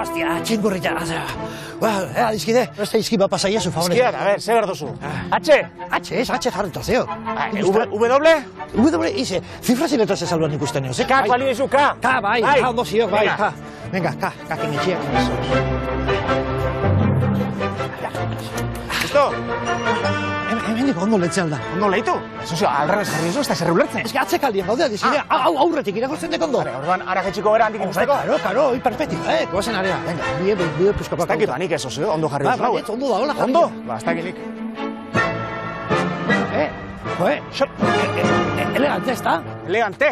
Ostia, txingurrita. Bueno, dizkide, beste izki bat pasaia zu favorez. Izkian, a ver, ze behar duzu. H? H, ez, H jarri tozeo. W? W, ize, zifra ziletaz ezalduan ikusten nio. K, kuali dizu, K? K, bai, K, ondo ziok, bai, K. Venga, K, K, kinetxia, kinetxia. Listo? Hemen diko, ondo lehitzen alda. Ondo lehitu? Sozio, alrarez jarri duzu, ez da zerri ulertzen. Ez gatzek aldiak gaudea, dizkide, aurretik irakortzen dek ondo. Orduan, ara getxiko bera handik inusteko. Karo, karo, hiperpetik, goazen area. Venga, bide puzkapak. Ez dakit banik ez, sozio, ondo jarri duzu. Ba, ondo da, hola jarri. Ondo? Ba, ez dakilik. Elegante, ez da? Elegante?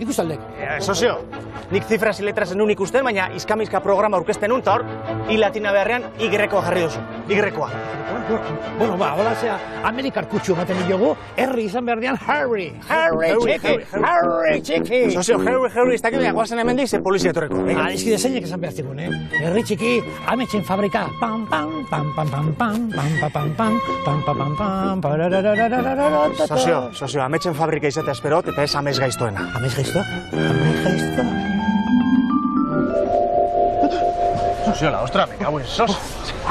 Ikustaldek. Sozio, nik zifras letras nun ikusten, baina izkamizka programa aurkezten nun, eta hor, I-latina beharrean Y-koa jarri duzu. Y-koa. Bueno, ba, hola zea, Amerikar kutsu ematen diogu, herri izan behar dian Harry. Harry, txiki, Harry, txiki. Sozio, Harry, Harry, ez dakit guazen hemen dizen polizia torreko. Adizkide zeinek esan behar zikun, herri txiki, ametxen fabrika. Pam, pam, pam, pam, pam, pam, pam, pam, pam, pam, pam, pam, pam. Sozio, ametxen fabrika izatea esperot, eta ez amez gaiztoena. Amez gaiztoa? Amez gaiztoa. Soziola, ostra, me kauen, sos.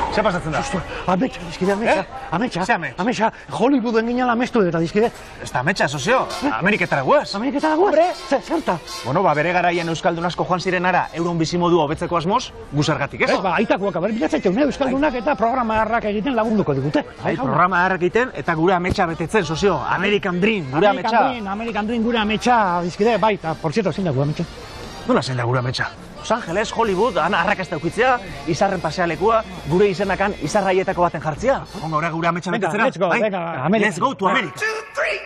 Ze pasatzen da? Ostra, ametxa, dizkide, ametxa. Ametxa. Ze ametxa? Ametxa, Hollywooden ginala amestu eta dizkide. Ez da ametxa, sozio. Ameriketara guaz. Ameriketara guaz? Hombre, zerta. Bueno, ba, bere garaian Euskaldun asko joan ziren ara, euron bizimodu hobetzeko asmoz, guzargatik, ez? Ba, aitakoak, haber bilatzaitu, Euskaldunak eta programa harrak egiten lagunduko digute. Programa harrak egiten eta gure ametxa betetzen, sozio. American Dream, gure ametxa. American Dream, gure ametxa, dizkide, bai, eta, por cierto, zein da gure ametxa? Nola zein da gure ametxa? Los Ángeles, Hollywood, ana arrakazta eukitzea, izarren pasealekua, gure izenakan izarraietako baten jartzea. Ongo, gure ametsa betetzera. Let's go to America.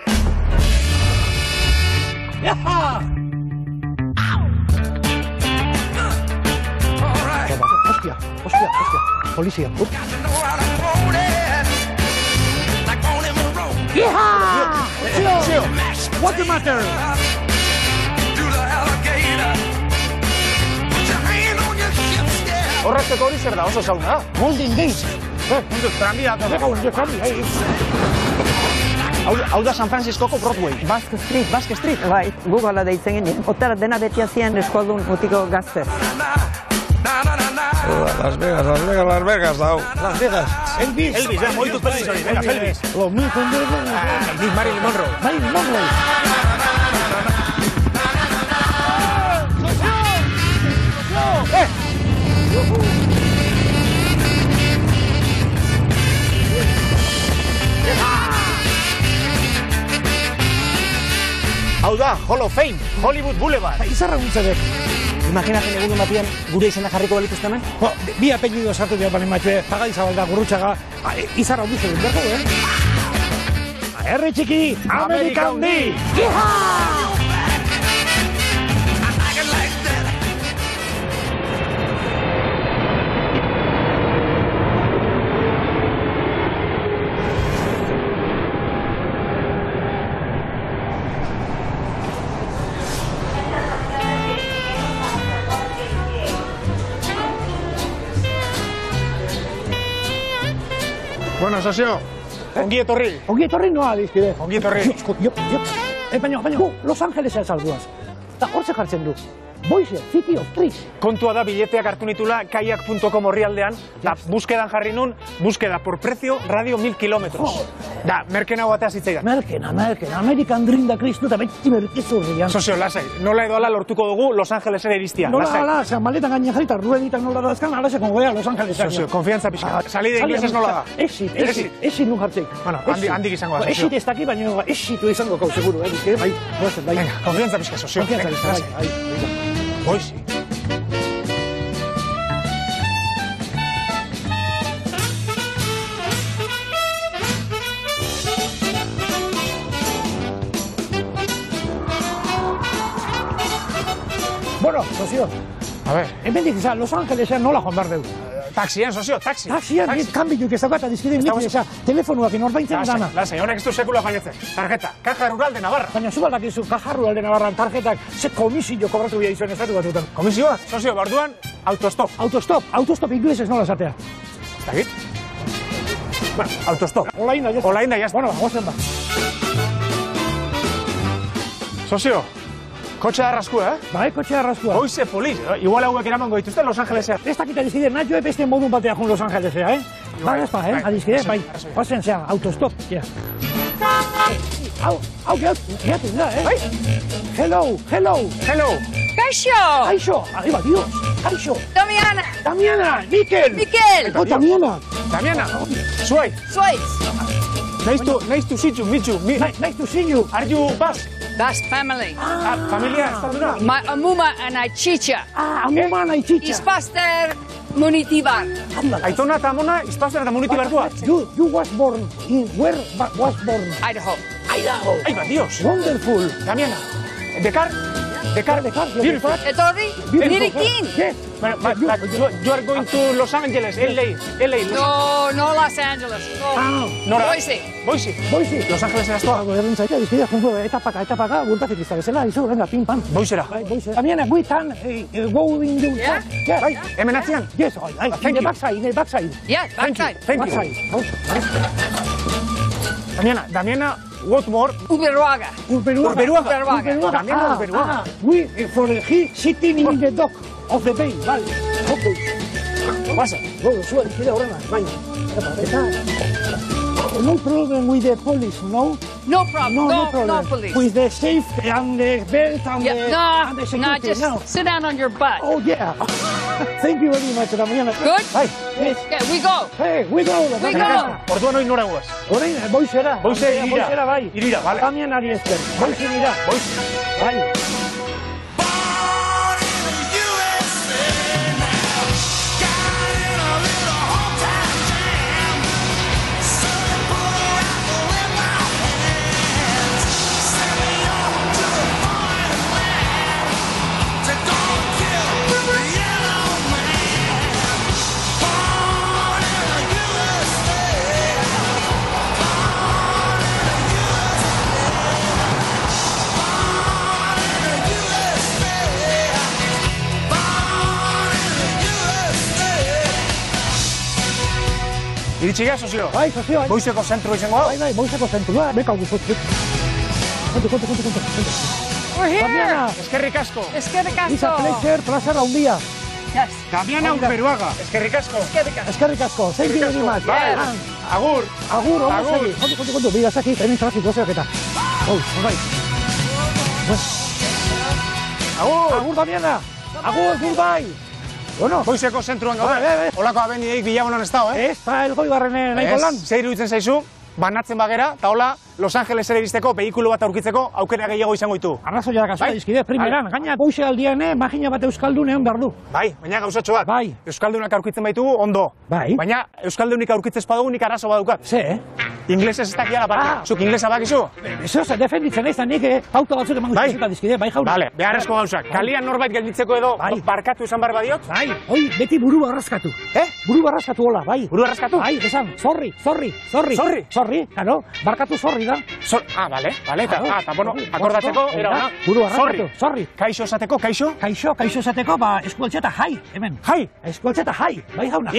1, 2, 3! Jaha! Hostia, hostia, hostia. Polizia. Jaha! Zio! What's the matter? Horrazteko hori zer da, oso zauna. Golden Days. Hau da San Franciscoko Broadway. Basque Street. Basque Street. Bai, Google-a deitzen genien. Otara dena beti azien eskualdun mutiko gazter. Las Vegas, Las Vegas, Las Vegas, dau. Las Vegas. Elvis. Elvis, moituz perdiz hori. Vegas, Elvis. Elvis, Marilyn Monroe. Marilyn Monroe. Hau da, Hall of Fame, Hollywood Boulevard. Izarra guntzadek. Imaginatzen egun batian gure izena jarriko balituztamen? Bi apellido sartu dira balen matxue, Pagadizabalda, Gurrutxaga, Izarra guntzadek, berko, Herri txiki, Amerika hundi! Jiha! Bueno, sozio, ongi etorri. Ongi etorri noa, dizkide. Ongi etorri. Baina, Los Ángeles salduaz. Eta hortze jartzen du. Boise, City of Trees. Kontua da bileteak hartu nitula kayak.com horrialdean, da buskedan jarri nun, buskeda por precio, radio 1000 kilometros. Da, merkena guatea zitzaidan. Merkena, merkena, Amerikan drinda kristu eta beti merkezu horrian. Sozio, lasai, nola edo ala lortuko dugu Los Ángelesera iriztia, lasai. Nola ala, maletan gaina jarri eta rueditak nola dazkan, ala zekon goea Los Ángelesera. Sozio, konfiantza pixka. Salide inglesez nola da? Exit, exit, exit nun jartzeik. Bueno, handik izango da, sozio. Exit ez daki, baina exitu izango kau, seguru, eh? Boise. Bueno, sozio. A ver. Hemendik izan, Los Ángelesen nola joan behar dugu. Taxian, sozio, taxi. Taxian, kanbiluk ez dagoa eta dizkide minik izan. Telefonuak inorbaintzen dana. Lasei, honek ez du sekula jainetzen. Tarjeta, Caja Rural de Navarra. Baina zubaldak izu, Caja Rural de Navarran tarjetak ze komisio kobratu bia izuen estatu batutan. Komisioa? Sozio, barduan, autostop. Autostop, autostop inglés ez nola esatea. Ez dakit? Bueno, autostop. Olainda jazta. Olainda jazta. Bueno, gozen da. Sozio, kotxea arraskua, Bai, kotxea arraskua. Goize poliz, igual hauek eramango dituzten Los Angelesea. Ez dakita dizkide, nahi beste modun batea joan Los Angelesea, Bai, ez ba, adizkide, bai, pasen zea, autostop. Hau, gehiatu, da, Bai? Hello, hello, hello. Kaixo! Kaixo, arriba, Dios, kaixo. Damiana. Damiana, Mikel. Mikel. Oh, Damiana. Damiana, Suaiz. Suaiz. Nice to see you, meet you. Nice to see you. Are you Basque? Basque family. Ah, familia estaduna. My amuma and I chicha. Ah, amuma and I chicha. Izpazter Munitibar. Aitona eta amona, Izpazter eta Munitibartua. You was born in, where was born? Idaho. Idaho. Ay, ba, Dios. Wonderful. Damiana, Dekar, beautiful. Etorri, nirekin. Yes. But you are going to Los Angeles, L.A. No, Los Angeles. Boise. Los Angeles eraztua. Errentzaia, dizkidea, junko, etapaka, gurtatik izabezela, izu, venga, pim, pam. Boisera. Damiana, guitan, going to... Yeah. Hemen atzian? Yes, thank you. Backside. Yeah, backside. Thank you. Damiana, what more? Uberuaga. We for the heat sitting in the dock of the bay. Vale. Okay. Pasa. Go, sube, queda ahora más. Vaya. No problem with the police, no? No problem. Police. With the safe and the belt and the security. No, just sit down on your butt. Oh, yeah. Thank you very much, Damiana. Good? Hi. Yes. Okay, we go. Hey, we go. Orduan oin nora guaz. Orain, boizera. Boizera, bai. Irira, vale. Damiana ariester. Boizera. Bai. Iritsi gara, Sozio? Bai, Sozio. Boizeko zentru izango hau? Bai, boizeko zentrua. Beka hau guztu. Kontu. We're here! Eskerrik asko. It's a pleasure, plaza raundia. Yes. Damiana Uberuaga. Eskerrik asko. Thank you very much. Bai. Agur, ondo zegi. Kontu. Bira, zaki, hemen trafiko zeok eta. Bai. Agur, Damiana. Agur, bai. Boizeko zentruan gaude, holako abenideik bilagunan ez dago, Ez, eta elgoi barrenen nahiko lan. Zer iruditzen zaizu, banatzen bagera, eta hola, Los Angeles ere iristeko, behikulo bat aurkitzeko, aukera gehiago izango ditu. Arrazo jarak azua dizkide, primeran, gaina goize aldian, magina bat euskaldun egon behar du. Bai, baina gauzatxo bat, euskaldunak aurkitzen baitugu, ondo. Baina euskaldunik aurkitzez padugu, nik arrazo badukat. Ze, Inglesez ez dakiala bat, zuk inglesa bakizu? Zoza, defenditzen ez da nik auto batzuk eman guztizuta dizkide, bai jaurek. Bale, beharrezko gauzak. Kalian norbait gelditzeko edo barkatu esan barba diot? Bai, hoi, beti buru barrazkatu. Buru barrazkatu hola, bai. Buru barrazkatu? Bai, esan, zorri. Zorri, kano, barkatu zorri da. Bale, eta bueno, akordateko, era ona. Buru barrazkatu, zorri. Kaixo esateko, kaixo? Kaixo esateko, ba, eskualtxeta jai, hemen. Jai? Eskualtxeta jai, bai jauna. Ai,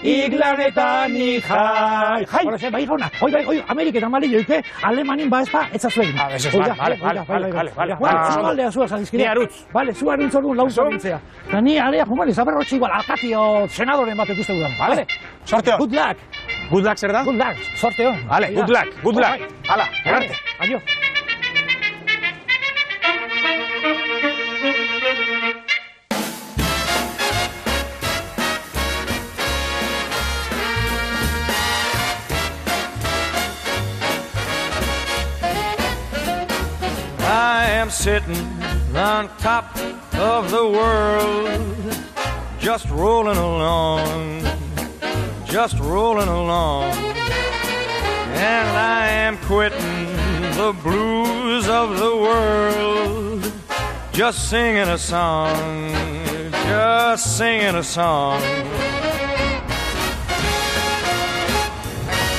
iglanetan ikai. Horazen, bai gauna, oi, Ameriketan bali joite, alemanin baezpa, etzazuegin. Vale. Zua aldea zua zazizkide. Ni arutz. Vale, zua arutz orduan launzo bintzea. Eta ni area jumali, zaberrotxe igual, alkatio senadoren batek uste gudan. Vale. Sorteo. Good luck. Good luck zer da? Good luck. Sorteo. Vale, good luck. Hala, erarte. Adio. I'm sitting on top of the world, just rolling along, and I am quitting the blues of the world, just singing a song.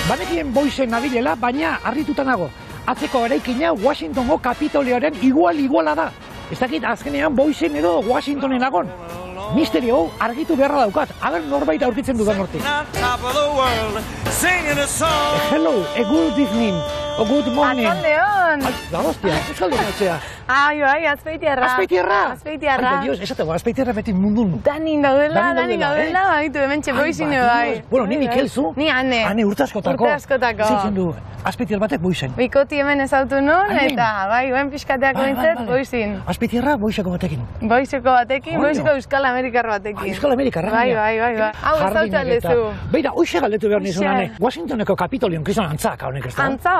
Banekien Boisen nabilela, baina harrituta nago. Atzeko eraikina Washingtongo kapitoleoaren igual-iguala da. Ez dakit azkenean Boisen edo Washingtonen agon. misterio hau argitu beharra daukat, aber norbait aurkitzen dudan hortik. Hello, a good evening, a good morning. Atzaldeon! Da hostia, Euskaldeon atzea. Ai, bai, Azpeitiarra. Azpeitiarra? Azpeitiarra. Ay, Dios, esatego, Azpeitiarra beti mundun. Danin daudela, baitu, hemen Boisen bai. Bueno, ni Mikel zu. Ni Ane. Ane urtaskotako. Zitzen du, Azpeitiar batek Boisen. Bikoti hemen ezautu nun, eta bai, guen pixkateako nintzet, Boisen. Azpeitiarra Boiseko batekin. Boiseko batekin, Boiseko Euskal Amerikar batekin. Euskal Amerikarra. Bai. Hau, ezautu aldezu. Beira, hoxe galdetu behar nizun, Ane. Washingtoneko kapitolion, kriston antzaka honek, kriston? Antza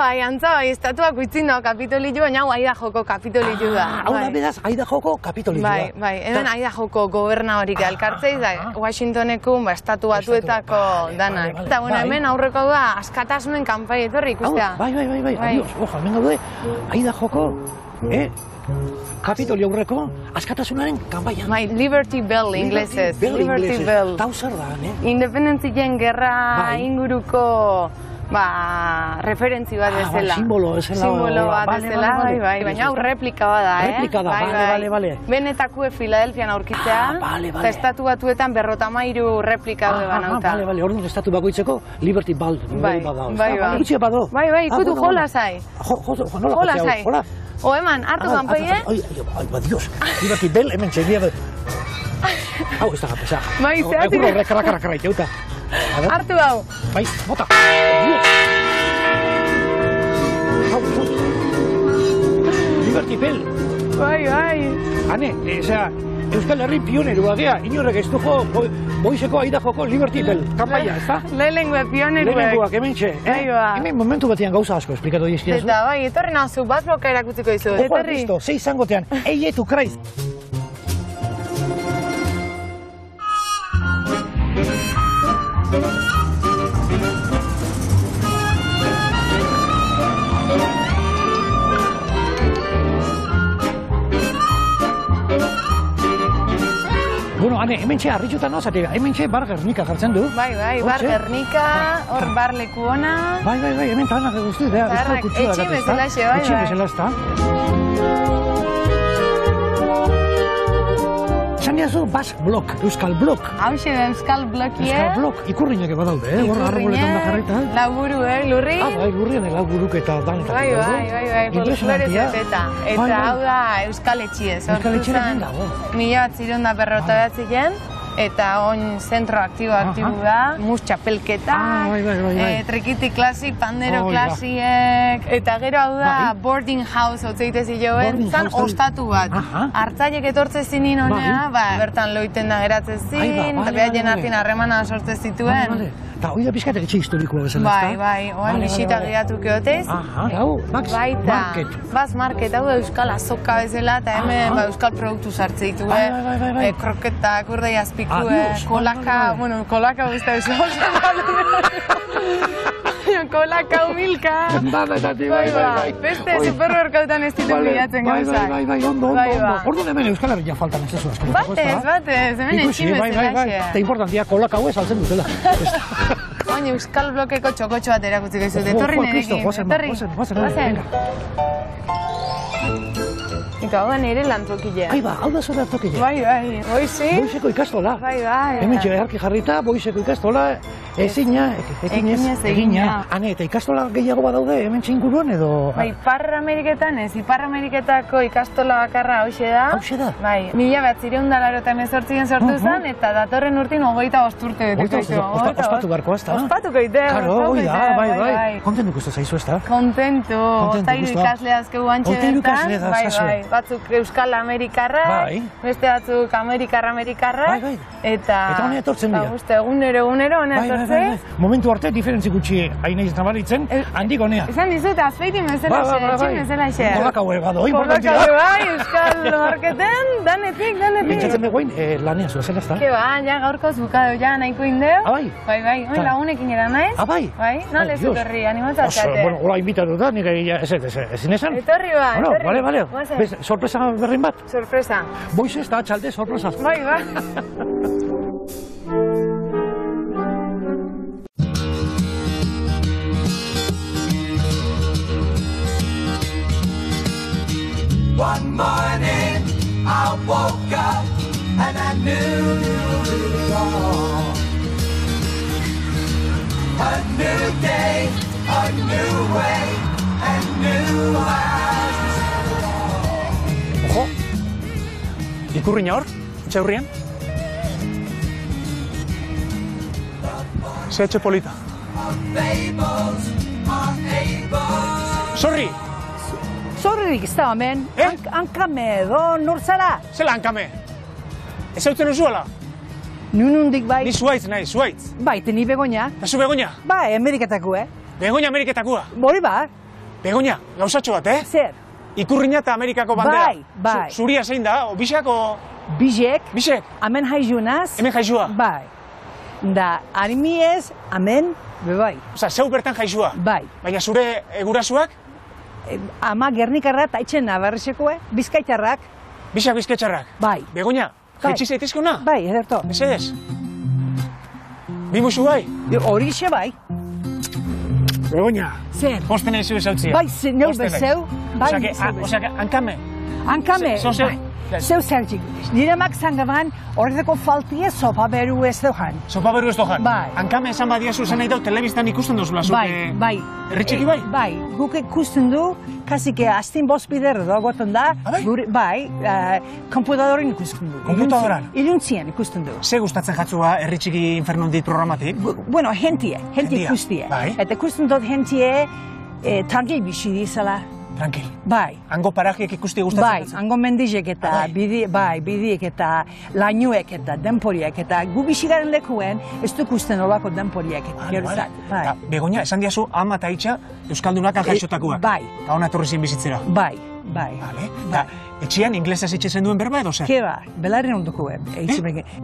bai, estatuak uitzin dao kapitoli jo, baina hau Idahoko kapitoli jo da. Hau da bedaz, Idahoko kapitoli jo da. Bai, hemen Idahoko gobernahorik alkartzei da, Washingtonekun, estatu batuetako danak. Eta, bueno, hemen aurreko da, askatasunen kanpai etorri ikustea. Bai, adios, ojo, hemen gaude, Idahoko, kapitoli aurreko, askatasunaren kanpaian. Bai, Liberty Bell inglesez. Liberty Bell. Tau zer da, ne? Independentzien gerra inguruko referentzi bat bezala. Simbolo bat bezala, bai. Baina hau replika bada, Replikada, bale. Benetako Filadelfian aurkitzea, eta estatu batuetan 53 replika bada banauta. Bale, orduan estatu bakoitzeko Liberty Bell bada. Bai. Gutxia bado. Bai, ikutu jola zai. Jola zai. O eman, hartu kanpaie. Ai, ba, Dios, Liberty Bell hemen txegia. Hau, ez da gapesa. Bai, zehatik. Egurro horrek karrakarra iteuta. Artu hau! Bai, bota! Hau, zut! Liberty Bell! Bai! Hane, ezea, Euskal Herri pionerua gea, inorrek ez duko Boiseko Idahoko Liberty Bell, kanpaia, ez da? Lehenengue pioneruek. Lehenenguak, hemen txe. Hemen momentu batean gauza asko, esplikatu dizkiazu. Eta bai, etorri nazu, bat bloka erakutziko izu. Ojo, listo, zei zangotean, eietu kraiz! Hane, hemen txe harritxutan hau zatea, hemen txe bar Gernika jartzen du. Bai, bar Gernika, hor bar leku hona. Bai, hemen tanak eguztu, da, ez da kutsuak. Etxin bezala xe, bai. Etxin bezala ez da. Zan diazu, Bask Blok, Euskal Blok. Hau xe, Euskal Blokie. Euskal Blok, ikurriñak eba daude, gorra arboletan da jarrita. Lauburu, lurri. Bai, lurri, lauburuk eta danetan. Bai, lurrez eta. Eta hau da Euskal Etxiez. Euskal Etxerekin dago. 1958an, eta on zentro aktibo da, mus txapelketak, trikiti klasi, pandero klasiek, eta gero hau da boarding house otzeite ziloen, zan ostatu bat. Artzaiek etortze zinin honea, bertan loiten da geratzen zin, eta beha jenartin harremana sortze zituen. Eta hori da pizkatek etxe historikoa bezala, ez da? Bai, oan lisita gehatuke hotez. Baita, baz market, hau da Euskal azoka bezala, eta hemen Euskal produktu sartze ditu, kroketak, urdei azpikue, kolaka, bueno, kolaka guztia bezala. Kolaka, umilka. Bai. Beste supermerkautan ez ditu bilatzen gauzak. Bai. Orduan hemen Euskal Herria faltan ez ezu asko. Batez, hemen etxin bezala xe. Eta importantia, kolaka hau ez altzen dutela. Oain, Euskal Blokeko txokotxo bat erakutziko izut. Etorri nerekin, etorri. Gozen. Eta hau da nire lan trukilea. Aiba, hau da zora trukilea. Bai. Boise. Boiseko ikastola. Bai. Hemen txerarki jarrita, Boiseko ikastola, eginez. Hane, eta ikastola gehiago badaude, hemen txinguruan edo? Bai, Iparrameriketan ez, Iparrameriketako ikastola bakarra hauxe da. Hauxe da? Bai, 1998 sortu zen, eta datorren urtin 25 urte ditu. Ospatu barko ez da? Ospatuko ite. Karo, bai. Kontentu guztu zaizu ez da? Kontentu. Otairu ikaslea azkegu antxe. Batzuk Euskal Amerikarrak, beste batzuk Amerikarrak, eta guzti egunero honea etortzen. Momentu arte, diferentzi gutxi hain egin zabaritzen, handik honea. Izan dizut, Azpeitin bezala xe, etxin bezala xe. Kolaka hue gado, importantzia. Kolaka hue bai, Euskal Marketen, danetik. Bintzatzen begoin, lanea zu, ezela ez da? Keba, ja gaurkoz bukado, ja nahiko indeu. Bai, hori lagunekin eran naiz. Bai, nola ez etorri, animatzatxate. Bueno, hola invitatu da, nire ezin esan. Etorri ba, etorri. Sorpresa berrin bat? Sorpresa. Boiz ez da, atxalde, sorpresaz. Bai. One morning I woke up and I knew Ojo, ikurriña hor, etxaurrian. Ze etxe polita. Zorri! Zorririk ez da, hemen. Hankame, don, nortzala. Zela hankame? Ez hauten usuela? Nunundik bai. Ni zuaitz nahi, zuaitz. Baite, ni Begoña. Eta zu Begoña? Bai, Ameriketaku, Begoña Ameriketakua. Bori ba. Begoña, gauzatxo bat, Zer? Ikurriña eta Amerikako bandera. Bai, bai. Zuria zein da, o bizako... Bizek. Bizek. Hemen jaizunaz. Hemen jaizua. Bai. Da, harimi ez, hemen, bebai. Osa, zeu bertan jaizua. Bai. Baina zure egurasuak? Ama Gernikarra eta itxen nabarrezeko, Bizkaitarrak. Bizak Bizkaitarrak? Bai. Begoña, jaitxiz eitezkona? Bai, ederto. Ez edez? Bimuzu bai? Hori xe bai. Begoña, posten nahi zuen zautzia. Bai, neu bezeu. Osea, hankame. Hankame, bai. Zeu zertzik, nire mak zangaban horretako faltie sopaberu ez dohan. Sopaberu ez dohan? Bai. Hankame esan badiazu zen nahi dau, telebiztan ikusten duzula zuk... Bai, bai. Erritxiki bai? Bai, guk ikusten du, kasik aztin bospidero dagoetan da... Bai, komputadoren ikusten du. Komputadoran? Iluntzien ikusten du. Ze gustatzen jatzua Erritxiki Infernondit programatik? Bueno, hentie ikustie. Eta ikusten dut hentie tranquil bixi dizala. Tranquil. Bai. Hango parajeek ikusti gustatzen dut? Bai, hango mendizek eta bidiek eta lainuek eta denporiek eta gu bizigaren lekuen ez duk usten olako denporiek. Begoña, esan diazu ama eta itxa euskaldunak jaixotakoak. Bai. Eta hona torri zin bizitzera. Bai, bai. Eta etxian inglesaz itxezen duen berba edo zer? Keba, belarri onduko.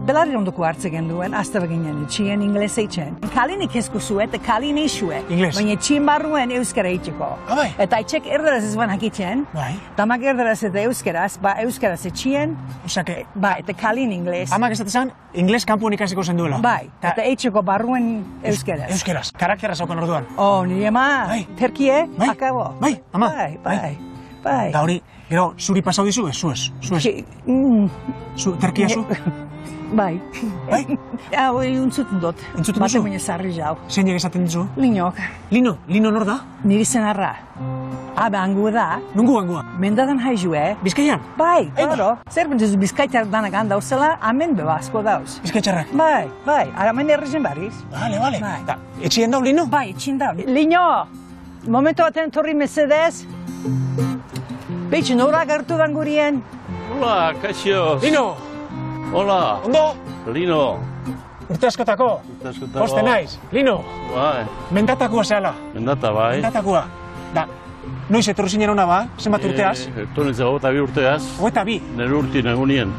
Belarri onduko hartzegen duen, azte beginen etxian inglesa itxen. Kalinik ezkuzu eta kalin izue. Ingles. Baina etxin barruen euskara itxeko. Abai. Eta itxek erderaz ez ban hakitzen. Bai. Tamak erderaz eta euskaraz, ba euskaraz etxien. Osake. Ba, eta kalin ingles. Amak ez da tezan, ingles kampuan ikasiko zenduela. Bai, eta itxeko barruen euskaraz. Euskaraz. Karakterra zaukan orduan. Oh, nire ma. Terkie, akabo. Bai, ama. Bai, bai. Eta hori, gero, zuri pasau dizu, zuez, zuez. Terkia zu? Bai. Bai? Hau, untzutun dut. Untzutun duzu? Bate mune zarri jau. Zein egizaten dizu? Linok. Lino? Lino nor da? Niri zenarra. Habe, angua da. Nungu angua? Mendadan haizue. Bizkaian? Bai, claro. Zer bentuzu bizkaitar danak handau zela, amen beba asko dauz. Bizkaitarrak? Bai, bai. Amen errezen barriz. Bale, bale. Eta, etxien dau lino? Bai, etxien dau. Lino! Momentu baten torri mesedez. Beitxun, hola gartu bangurien. Hola, kaxioz. Lino! Hola. Ondo? Lino. Urte askotako? Urte askotako. Poste naiz. Lino. Bai. Mendatakua zehala. Mendata, bai. Mendatakua. Da, noiz etorri zinen hona ba, zenbat urteaz? Etorri nintzen, hogeita bi urteaz. Hogeita bi? Nero urtien egunien.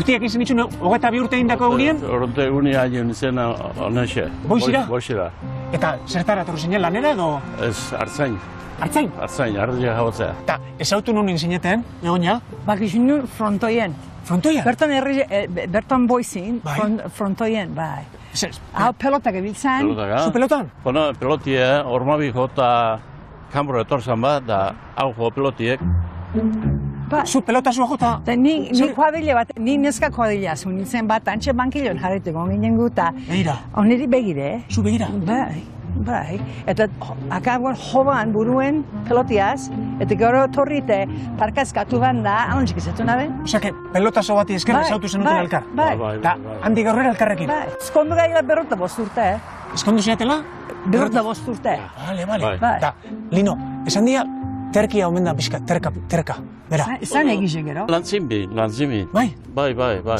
Urtiak izan ditxun, hogeita bi urte indako egunien? Hogeita egunien haien izan honexe. Boizira? Boizira. Eta zertara etorri zinen lanera edo? Ez, hartzain. Artzain? Artzain, ardia jabotzea. Eta ez hautu nunin zineten, egonia? Bakizun nun frontoien. Frontoien? Bertan Boisin, frontoien, bai. Hau pelotak ebiltzen. Pelotak, Zu pelotan? Bueno, pelotie, ormabi jota kanbro etorzan bat, da hau jo pelotiek. Zu pelota zua jota? Ni kuadile bat, ni neska kuadilea zu nintzen bat, antxe bankilon jarreteko ginen guta. Begira. Oneri begire. Zu begira? Bai. Bai, eta akabuan joban buruen pelotiaz, eta gero torrite parkazkatu ban da, anontzik izatu nabe? Osake, pelotazo bati ezkerra zautu zenuten elkar? Bai, bai, bai. Eta handi gaurrera elkarrekin? Bai, eskondu gaila berrota bosturte, Eskondu zinatela? Berrota bosturte. Bale, bale. Eta, Lino, esan dira, terkia omen da bizka, terka, bera. Esan egizek, gero? Lantzimi. Bai? Bai, bai, bai.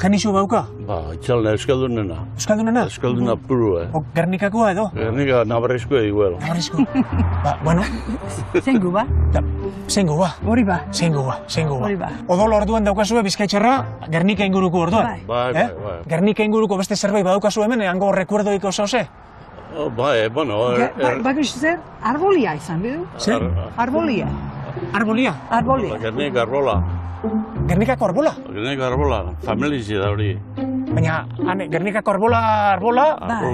Genizu bauka? Ba, itxalna, euskaldunena. Euskaldunena? Euskalduna puru, Gernikakoa edo? Gernika nabarrizko eguela. Nabarrizko. Ba, bueno. Zengu ba? Zengu ba. Hori ba. Zengu ba. Hori ba. Odolo orduan daukazue bizkaitxerra, Gernika inguruko orduan. Bai, bai, bai. Gernika inguruko beste zerbait badaukazu hemen, hango rekuerdoiko zauze? Bai, bueno... Bakizu zer, arbolia izan, bidu? Zer? Arbolia. Arbolia? Arbolia. Gernika arbola. Gernikako arbola? Gernikako arbola, familize da hori. Baina, Gernikako arbola...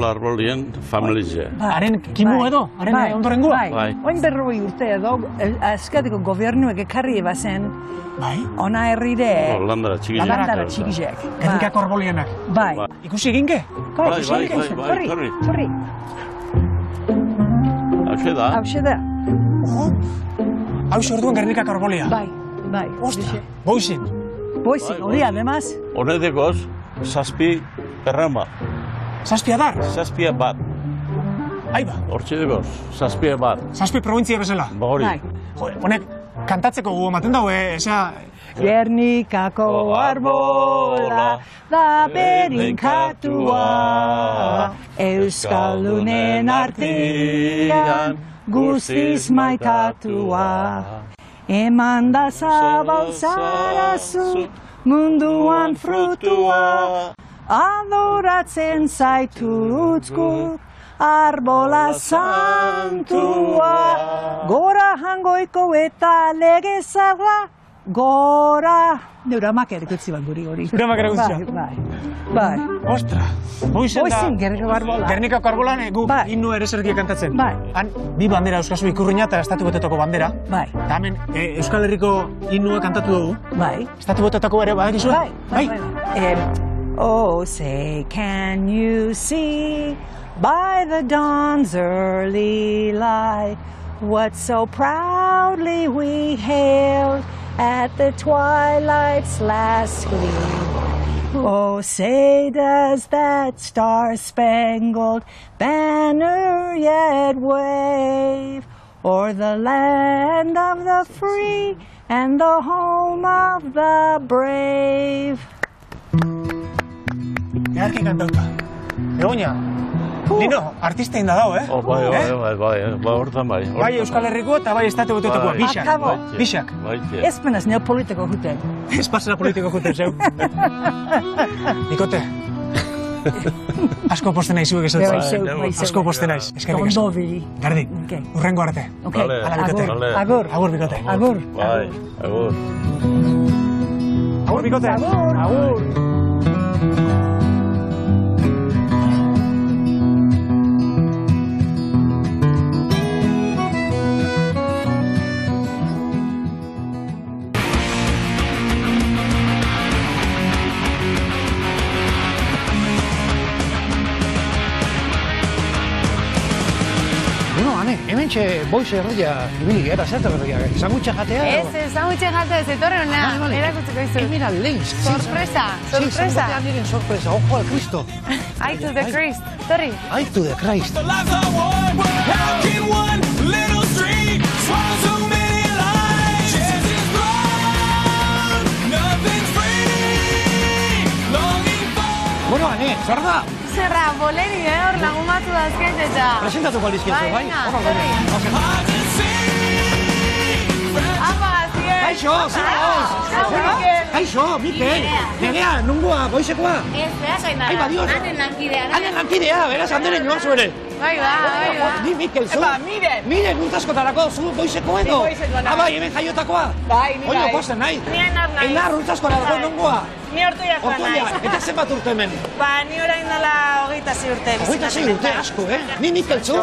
Arbolien familize. Haren kimu edo? Haren ondorengua? Bai. Oin berroi urte edo, azkateko gobernuek ekarri ebazen... Bai? Ona herrire... Landara txigizek. Landara txigizek. Gernikako arbolienak. Bai. Ikusi eginke? Bai, ikusi eginke. Torri, torri. Torri. hauxe da. Hauxe da. Hauxe orduan Gernikak arbolea. Bai, bai. Ostra, Boisin. Boisin, hori ademaz. Honetekoz, 7 errama. 7 adar? 7 bat. Aiba. Hortxidekoz, 7 bat. 7 provintzia bezala. Ba hori. Jode, honek, kantatzeko gu ematen dago, esa... Gernikako arbola da berinkatua, euskaldunen artean guztiz maitatua. Eman da zabaltzarazu munduan frutua, adoratzen zaituzkut arbola santua. Gora hangoiko eta legezarra, gora... Neura makera ikutzi bat guri hori. Neura makera ikutzi bat? Bai. Ostra, Boizen da... Boizen Gernikako arbolan. Gernikako arbolan gu himnu ere zerkia kantatzen. Bai. Han, bi bandera euskazu ikurriña eta estatu botetako bandera. Bai. Eta hemen Euskal Herriko himnua kantatu dugu. Bai. Estatu botetako ere badakizu? Bai. Bai. Oh, say, can you see by the dawn's early light what so proudly we hailed at the twilight's last gleam. Oh, say does that star-spangled banner yet wave o'er the land of the free and the home of the brave. Jarki kantauta. Egoña. Lino, artista inda dau, eh? Bai, hortan bai. Bai Euskal Herriko eta bai estatu boteutakoa. Bixak, bixak. Ez penaz, neo politiko juten. Ez pasera politiko juten, zeu. Nikote, asko posten nahi zuek esatzen. Asko posten nahi. Eskerrik asko. Gardi, urrengo arte. Ala Bikote. Agur. Agur, Bikote. Agur. Bai, agur. Agur, Bikote. Agur. Agur. Boise herria, ibili gara, zertu herria, ezagutxe jatea? Ez, ezagutxe jatea, zetorrena, erakutzeko izu. Mira, lehens. Sorpresa, sorpresa. Zegoetean diren sorpresa, ojo al Cristo. Eye to the Christ, torri. Eye to the Christ. Bueno, Ane, zorda? Zerra, boleri, hor lagun batu dazket eta... Presentatuko aldizkietzu, bai? Apa, Gazier! Kaixo, zera hoz! Kaixo, Mikel! Nerea, nungoa, goizekoa? Ez, beraz, anen lankidea. Anen lankidea, beraz, handere joan zuere. Bai, bai, bai. Ni, Mikel, zu? Epa, miren! Miren, urtaskotarako, zu goizeko edo? Goizeko, nahi. Abai, hemen jaiotakoa? Bai, ni bai. Oio, gozen nahi? Ni enar nahi. Enar, urtaskotarako, nungoa? Ni ortuia joan naiz. Eta zen bat urte hemen? Ba, ni orain dela 26 urte. 26 urte, asko, eh? Ni Mikeltzu?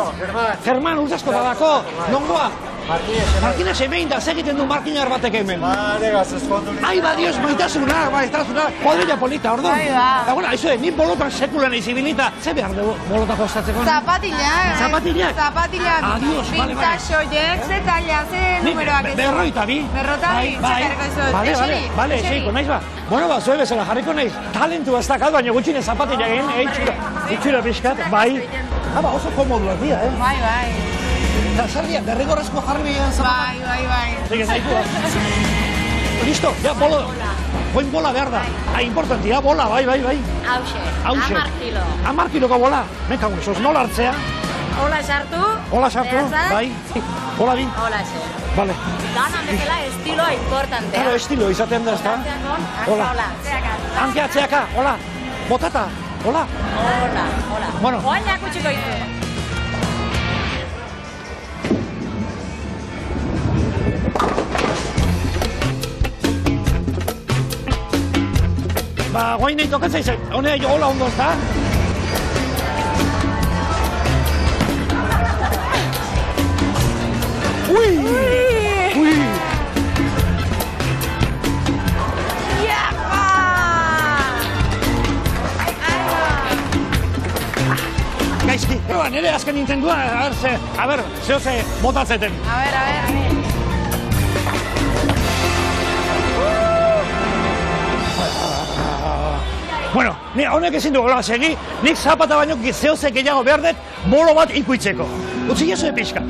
German urtasko badako, nongoa? Martinez hemen da, zegiten du markinar batek hemen. Ai, ba, dios, maitasuna, maitasuna, kuadrilla polita, orduan. Ai, ba. Eta, bueno, haizue, ni bolotan sekulan izibilita. Ze behar dugu bolotako ostatzeko? Zapatillak. Zapatillak? Zapatillak. Adios, vale, vale. Pintaxoiek, ze taila, ze numeroak ez. Berroita bi. Berrota bi, zekareko bezala jarriko nahiz, talentua ez dakat, baina gutxine zapatilak egin, itxura pixkat, bai. Haba, oso komoduak dira, eh? Bai, bai. Eta sardia, derrigorrezko jarri behian zapatak. Bai, bai, bai. Listo, ja, bolo. Goin bola behar da. Importantia, bola, bai, bai, bai. Hauxe, 10 kilo. 10 kiloko bola. Meka, gurezoz, nola hartzea? Ola sartu. Ola sartu, bai. Ola bin. Ola sartu. Vale. Danan bezala estiloa importantea. Claro, estiloa izaten da, ezta? Hola. Hanka atzeaka, hola. Botata, hola. Hola, hola. Bueno. Oan jakutsiko ditu. Ba, guain nahi tokatzea izan. Honea, hola ondo, ezta? Ui! Ui! Iapa! Gaiz, aski. Eba, nire azken intentua, a ber, zehose botatzeten. A ber. Bueno, ni honek ezin dugu lan segi, nik zapata baino zehose gehiago behar dut bolo bat ikuitzeko. Utsi jesu epizkat.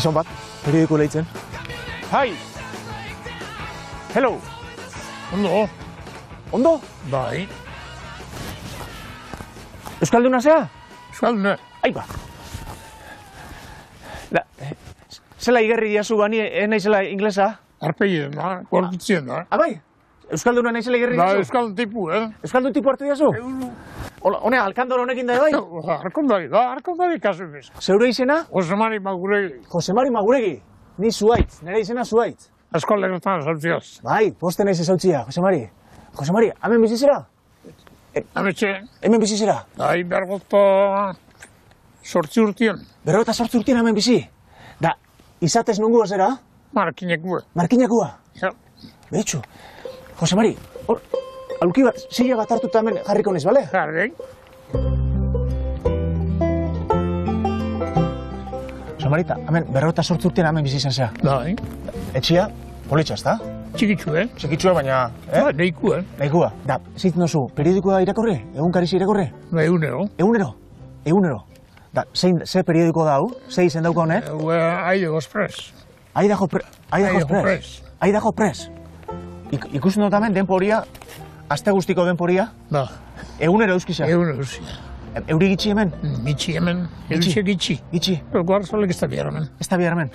Gizon bat, periodiko lehitzen. Hai! Hello! Ondo! Ondo? Bai. Euskalduna zea? Euskalduna. Aipa! Zela igerri diazu bani, naizela inglesa? Arpegien da, gortitzien da. Abai! Euskalduna naizela igerri diazu? Da, euskaldun tipu, Euskaldun tipu hartu diazu? Honea, alkandora honekin da bai? Alkandari kasu bez. Zeure izena? Josemari Maguregi. Josemari Maguregi? Ni zuaitz, nire izena zuaitz. Euskal Herritan zautziaz. Bai, posten ez zautzia, Josemari. Josemari, hemen bizizera? Hametxe. Hemen bizizera? Bai, bergota 8 urtien. Bergota 8 urtien hemen bizi? Da, izatez nongu azera? Markinekua. Markinekua? Ja. Behitxu, Josemari, hor... Aluki bat, zila bat hartu eta hemen jarriko nez, bale? Jarrik. Josemarita, hemen berrota 8 urtien hemen bizi izan zea. Da, Etxia, politxa, ez da? Txikitxu, Txikitxua, baina... Ba, nahikua. Nahikua. Da, zeitzen duzu, periodikoa irakorri? Egunkariz irakorri? Ba, egunero. Egunero? Egunero. Da, ze periodiko da hau? Ze izen dauka honek? Idaho Press. Idaho Press. Idaho Press. Ikusten dut hemen denpo horia... Azte guztiko denporia? Da. Egunero euskizak? Egunero euskizak. Euri gitxi hemen? Gitxi hemen. Euritxe gitxi. Gitxi? Guardazolak ez da bihar hemen. Ez da bihar hemen?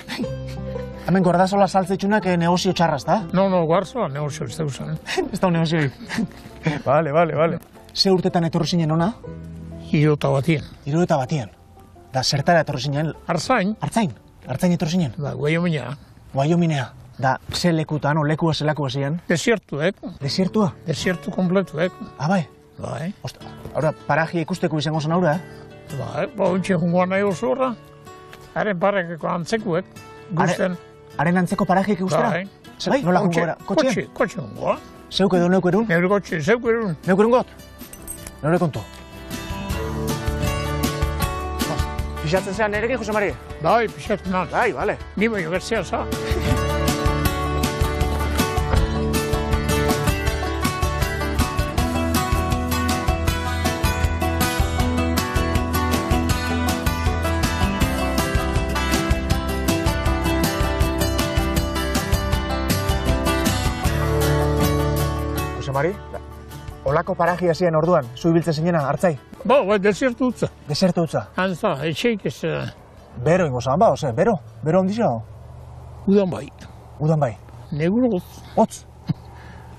Hemen guardazola saltzetxunak negozio txarraz, da? No, guardazola negozio ez da usan. Ez da un negozio egin. Bale. Ze urtetan etorri zinen ona? Hirota batien. Da, zertara etorri zinen? Artzain. Artzain? Artzain etorri zinen? Da, Guaiominea. Guaiominea. Da, ze lekutan, o lekua zelako zian? Desiertuek. Desiertua? Desiertu kompletuek. Ah, bai? Bai. Horra, parajia ikusteko izango zen aurra, Bai, ontsi jungoan nahi oso horra. Haren parajeko antzekuek. Haren antzeko parajik ikustera? Bai. Bai, nola jungo gara? Kotxe? Kotxe jungoa. Zeuk edo neuk erun? Neure kotxe, zeuk erun. Neuk erun got? Neure kontu. Pixatzen zean nerekin, Josemari? Bai, pixatzen naz. Bai, bale. Nimo jo gertzea za. Olako parajia ziren orduan, zuibiltzen zinena, hartzai? Ba, desertu utza. Desertu utza? Antza, etxeik ez... Bero ingo zan ba, oze, bero? Bero ondizia? Udan bai. Udan bai? Negur gotz. Gotz?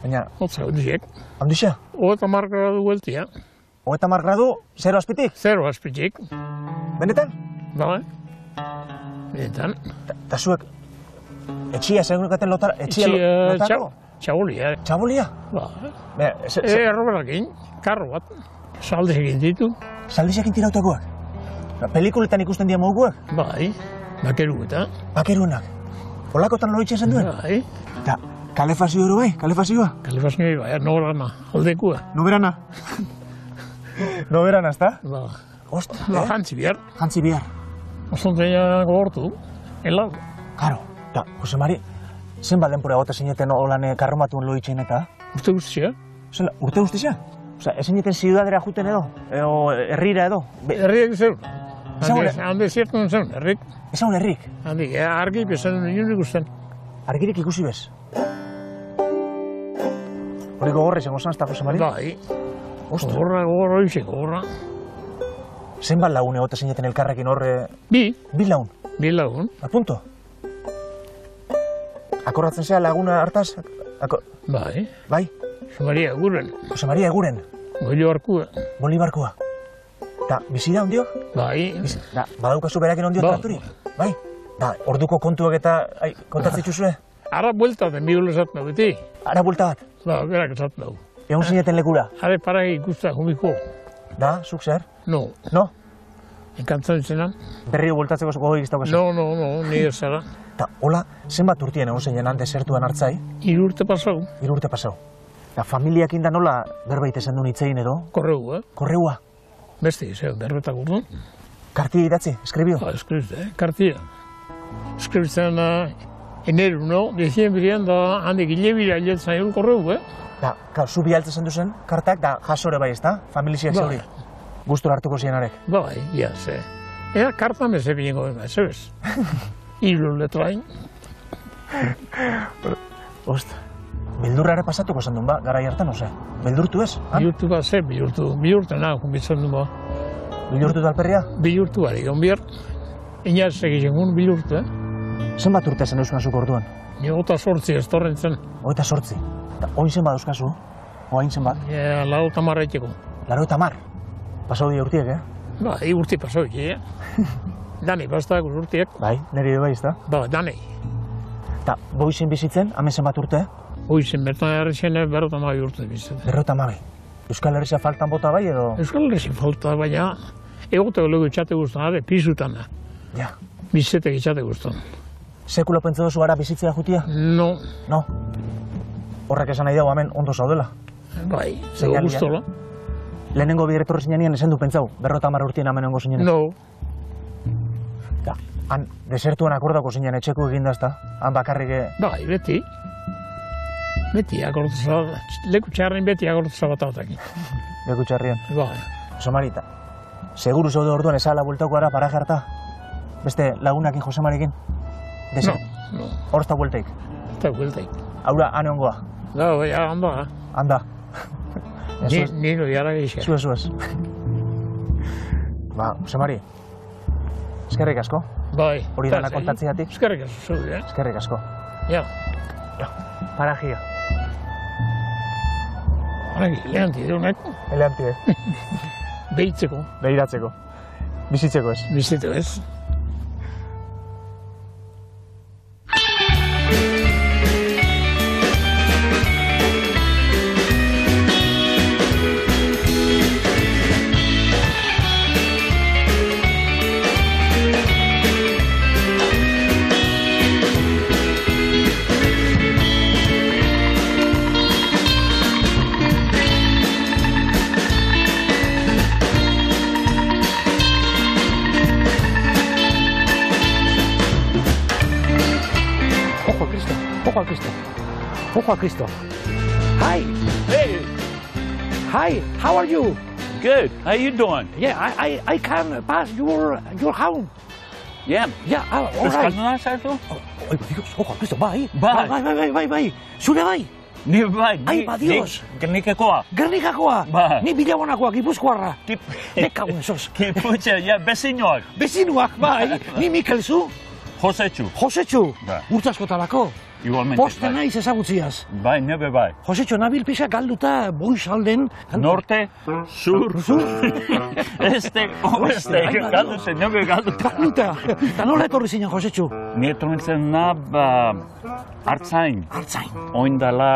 Baina... Otza, diek. Handixe? Hogeita hamar gradu bueltia. Hogeita hamar gradu, zero azpitik? Zero azpitik. Benetan? Bai. Benetan. Eta zuek... Etxia, segurukaten lotara... Etxia... Txabolia. Txabolia? Ba. Erroberakin, karro bat. Zaldiz egin ditu. Zaldiz egin tirautakoak? Pelikuletan ikusten dira moguak? Bai. Bakeru eta. Bakeruenak. Olakotan loitzen zen duen? Bai. Eta kalefazio hori bai? Kalefazioa? Kalefazioa bai, noberana, aldekua. Noberana? Noberana, ez da? Ba. Osta, eh? Jantzi bihar. Jantzi bihar. Ostonteia gogortu, helau. Karo, eta Josemari, zenbat denpura gota zineten holan karromatuen loitzen eta? Urte guztia. Zela, urte guztia? Osa, ezineten ziudadera juten edo? Eo, herrira edo? Herriak zer? Hande zertun zen, herrik. Ezagun herrik? Handik, argip esan nioen ikusten. Argirik ikusi bez? Hori gogorra izango zen, ez da, Josemari? Bai. Gogorra izan, gogorra. Zenbat lagun egote zineten elkarrekin horre... Bi. Bi lagun? Bi lagun. Apunto? Akorratzen zea laguna hartaz? Bai. Bai? Josemari Eguren. Josemari Eguren? Bolibarkua. Bolibarkua. Eta bizira ondio? Bai. Badaukazu beraken ondio traturi? Bai. Da, orduko kontuak eta kontatzen dituzue? Ara buelta den bidule zaten dugu beti. Ara buelta bat? Da, berak zaten dugu. Egon zineten lekura? Are parake ikusta jumiko. Da, zuk zer? No. No? Enkantzan zenan. Berri bueltatzeko gogoik ez daukazu? No, nire zara. Eta, hola, zenbat urtien egon zinen hande zertuan hartzai? Irurte pasau. Irurte pasau. Eta familiak inda nola berbait esan duen itzein edo? Korreua. Korreua? Beste, berbetak urdu. Kartia idatzi, eskribio? Ba, eskribizte, kartia. Eskribizten eneru, no? Dezien birean da handik hilebira hiletzen egun korreu, Da, zu bialtzen duzen kartak da jasore bai ez da? Familiziak zeuri? Guztura hartuko zienarek? Ba, bai, iaz. Ea kartan beze bilengo dena, ez ebez. Iru letrain. Osta. Beldurrara pasatuko esan duen ba, gara jartan, oze? Beldurtu ez? Bilurtu bat ze, bilurtu. Bilurtu nahi, konbitzen duen ba. Bilurtu talperria? Bilurtu bari, onbiar. Inaz egizien guen bilurtu, Zenbat urte zen euskazuko orduan? Ogeta sortzi, ez torren zen. Ogeta sortzi? Oin zen bat euskazu? Oain zen bat? Laro eta marra iteko. Laro eta mar? Pasau dira urtiek, Ba, urti pasau dira, Danei, bastak urtiek. Bai, nire bai, ezta? Ba, danei. Eta, Boisen bizitzen, hamen zen bat urte? Boizen, bertan errezen berrota mabe urte bizitzen. Berrota mabe? Euskal Herria faltan bota bai edo? Euskal Herria faltan, baina egoteko lego itxate guztan, pizutan. Ja. Bizitek itxate guztan. Sekula pentsa duzu gara bizitzea jutia? No. No? Horrek esan nahi dago hemen ondo zaudela? Bai, ego guztola. Lehenengo bideretorre zinean esan du pentsau, berrota hamar urtien hemen ongo zinean? No. Han, desertuan akordako zinean etxeko eginda ezta? Han bakarrik... Bai, beti. Beti agortuzala, leku txarrien beti agortuzala bat autakin. Leku txarrien? Bai. Josemarita, seguru zaude orduan ezala bueltauko gara para jarta? Beste lagunakin Josemarekin? No, no. Horz eta bueltaik? Eta bueltaik. Haura, hane ongoa? Da, bai, handa. Handa. Nino, jara geixea. Zuez. Ba, Josemari, eskerrik asko? Bai. Hori dana kontatziatik? Eskerrik asko, zaude. Eskerrik asko. Ja. Ja. Parajia. Eleanti, duenak? Eleanti, Behitzeko. Behiratzeko. Bizitzeko ez. Bizitzeko ez. Ojo a Cristo. Hi. Hey. Hi. How are you? Good. How you doing? Yeah, I can pass your home. Yeah. Yeah. All right. Ojo a Cristo. Bai. Bai. Zure bai. Ni bai. Ai, ba Dios. Gernikakoa. Bai. Ni Bilabonakoa, Gipuzkoarra. Bekauen sos. Gipuzkoa, ja, bezinoak. Bezinoak, bai. Ni Mikel zu. Josechu. Urtzaskotarako. igualmente. Posten naiz ezagutziaz. Bai, nebe bai. Josechu, nabil pixak alduta Boise alden. Norte, sur, este, oeste, galduze, nebe galduta. Galduta, eta nola etorri zinen, Josechu? Ni etorri zen nab hartzain. Hartzain. Oindala,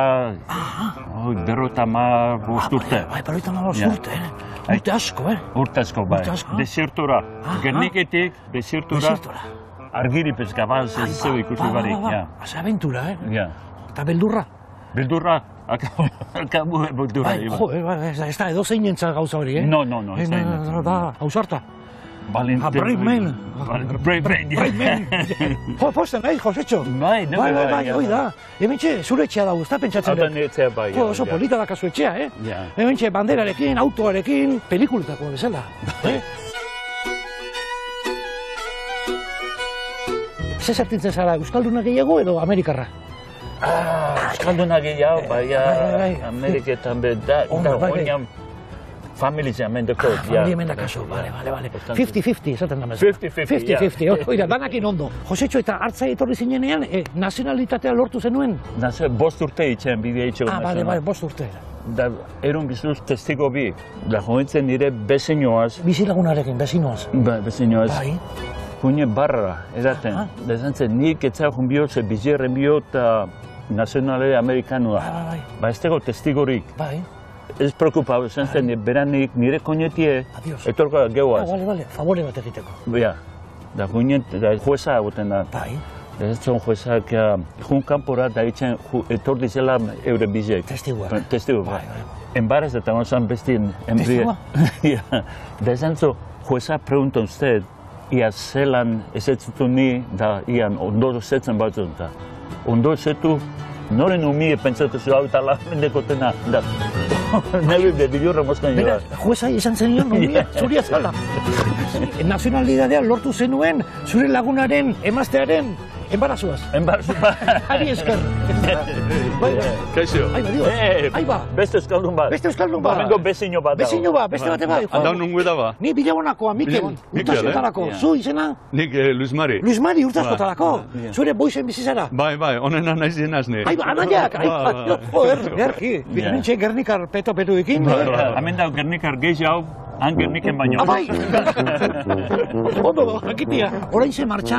berrotamar urte. Bai, berrotamar urte, urte asko, urte asko, bai. Desertura, Gerniketik, desertura. Argiripez gabaz ez zeu ikutu barik. Haze abentura, eta beldurra. Beldurra, akabu beldurra. Ez da edo zein entzat gauza hori, No, ez da entzat. Da, hausarta. Brave man. Posten nahi, Josechu. Bai, hoi da. Hementxe, zure etxea dago, ez da pentsatzen dut. Hau da nire etxea bai. Oso polita da kasu etxea, hementxe banderarekin, autoarekin, pelikuletako bezala. Ze zertintzen zara, Euskalduna gehiago edo Amerikarra? Euskalduna gehiago, bai, Ameriketan beda, da oinan familiz hemen dako. Familiz hemen dakaso, bale. 50-50, esaten da mezu. 50-50, oira, danakin ondo. Josechu eta hartzai etorri zinenean, nazionalitatea lortu zenuen? Bost urte itxean bidea itxean. Bale, bost urte. Erun bizuz testigo bi, da joentzen dire bezinoaz. Bizilagunarekin, bezinoaz. Bezinoaz. Kuñe barra, edaten. Dezantzen, nik etzagun bihot, bizierren bihot nazionale amerikanua. Ba, ez tego testigorik. Ez preocupa, dezantzen, beranik nire koñetie etorko gehuaz. Bale, favore bat egiteko. Bia, da kuñen jueza egoten da. Dezantzen juezak junkanpora da itzen etor dizela eure bizek. Testigoa. Testigoa. Enbarez eta gozan bestien. Testigoa? Dezantzen jueza pregunta usted ia zelan ezetzutu ni da ian ondoro zetzen batzun da. Ondoro zetu noren umie pentsatu zu hau eta lagmendekotena da. Nebe bedilurra mozkan joa. Juezai esan zenion umie zuria zala. Nazionalidadea lortu zenuen zure lagunaren emaztearen embarazuaz. Embarazuaz. Ari esker. Kaixo. Aiba. Beste euskaldun bat. Bamengo bezino bat dago. Bezino bat, beste bate bat. Andau nungu da ba. Ni bilagonako, Mikel. Urtazkotarako. Zu izena? Nik Luis Mari. Luis Mari urtazkotarako. Zure Boisen bizizara. Bai, onena naiz dienaz ne. Aiba, anaiak. Gerki. Bintxe Gernikar peto ekin. Amendau Gernikar gehiago. Anker Miken baino. Abai! Ondo do, akitia. Horain ze martxa,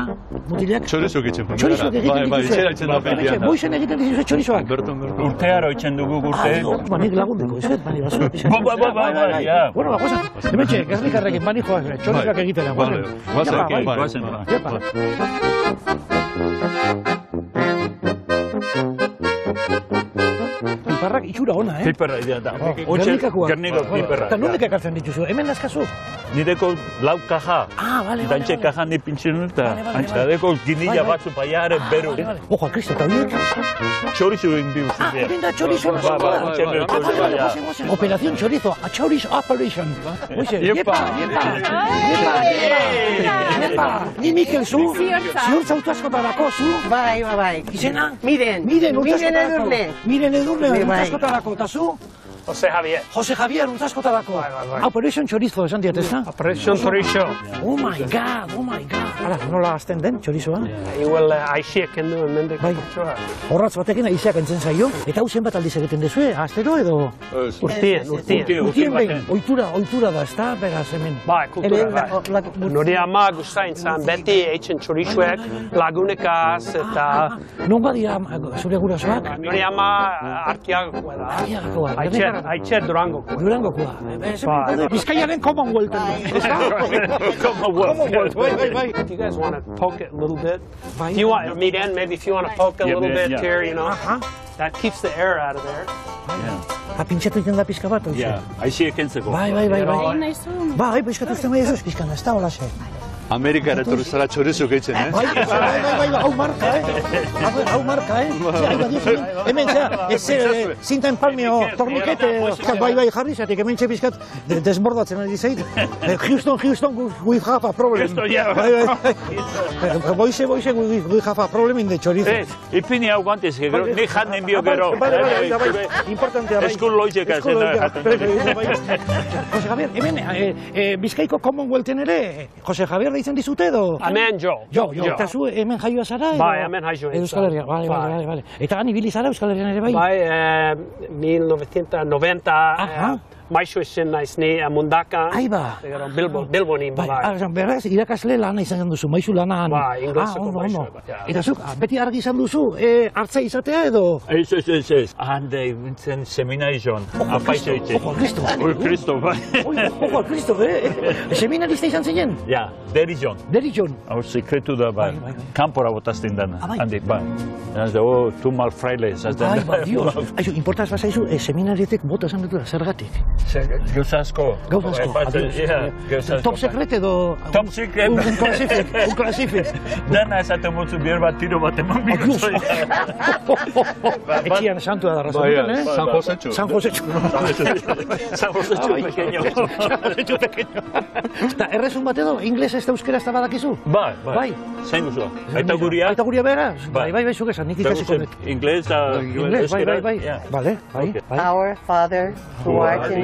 mutilak. Txorizok egiten dut. Txorizok egiten dut. Itxera egiten da pelian. Boisen egiten dut txorizoak. Berton. Urtearo egiten dugu urteet. Banik lagundeko, izet, bani basu. Bai. Bueno, bagoza. Hemetxe, Gernikarrekin bani joak, txorizak egitera. Bale, guazen. Jepa. Piparrak itxura ona, Piparra idea da. Gernikakoa. Piparra. Eta nondik ekartzen dituzu, hemen dazkazu? Nideko lau kaja. Bale. Dantxe kaja ni pintxen eta antxadeko ginilla batzu paiaren beru. Ojo, Kristo, eta horiek? Txorizu egin biuz. Egin da txorizu. Operazion txorizo. Txoriz operation. Jepa. Ni Mikel zu. Ziurtza utazkotarako zu. Bai. Izena? Miren urtazkotarako. Miren edurne. Urtazkotarako, eta zu? Jose Javier. Jose Javier, urtazkotarako. Operation txorizo, esan diat, ez da? Operation txorizo. Oh my god. Hala, nola azten den, txorizoa? Igual, aixiek endu, mendek. Bai, horratz batekin aixiak entzen zaio. Eta hau zenbat aldiz egiten dezue, aztero edo? Urtien behin, oitura da, ez da, beraz, hemen. Bai, kultura, bai. Nore ama guztain zan, beti eitzen txorizuek, lagunekaz, eta... Non badira, zure gurasoak? Nore ama arkiagoa da. Arkiagoa, aitzen. Aitxer Durangokoa. Vizcayaren Commonwealthen. Commonwealth. Wait. Do you guys want to poke it a little bit? Do you want, Meridian, maybe if you want to poke it a little bit here, you know? That keeps the air out of there. Ha pintxatu egiten da pizka bat, oizu? Aixi ekentzeko. Bai. Bai, pizkatu egiten da ezuz pizkan, ez da holaxe. Amerikar etorri zara txorizuk eitzen, Bai, hau marka, hemen zera, ez zinta empalmeo, tornikete, bai, jarri zatik, hemen txepizkat, desbordatzen ari zait, Houston, we have a problem. Boise, we have a problem in de txorizu. Ipini hau guantiz, ni jatnen bio gero. Bai, importantea bai. Eskun loizeka, zena jaten. Jose Javier, hemen, Bizkaiko Commonwealthen ere, Jose Javier, izan dizute edo? Hemen jo. Eta zu hemen jaioa zara? Bai, hemen jaioa. Euskal Herria, bale. Eta han ibili zara Euskal Herrian ere bai? Bai, 1990 maixo esen naiz ni mundaka. Ai ba. Bilbo nien, bai. Beraz, irakasle lana izan duzu, maixu lana han. Ba, ingleseko maixo. Eta zuk, beti argi izan duzu, hartza izatea edo? Ez. Hande, bintzen seminarion, Azpeitia itxe. Oko al Kristo, bai. Oko al Kristo, seminarista izan zinen? Ja, Derijon. Hau sekretu da, bai. Kampora botazten dana, handik, bai. Eraz dago, tu mal fraile izazten. Ai, ba, dios. Aizu, importaz bazaizu, seminarietek bota esan dutu da, zergatik. Gauz asko. Top sekret edo... Top sekret. Un klasifik. Dana esaten motzu bier bat tiro bat eman bihotzo. Etxian santua da razonetan, eh? San Josechu pequeño. Eta errezun bat edo, inglesa ez da euskera ez da badakizu? Bai. Zain duzu. Aita guria beraz? Bai, zuk esan, nik ikasikonet. Inglesa, bai. Vale. Our Father, who art in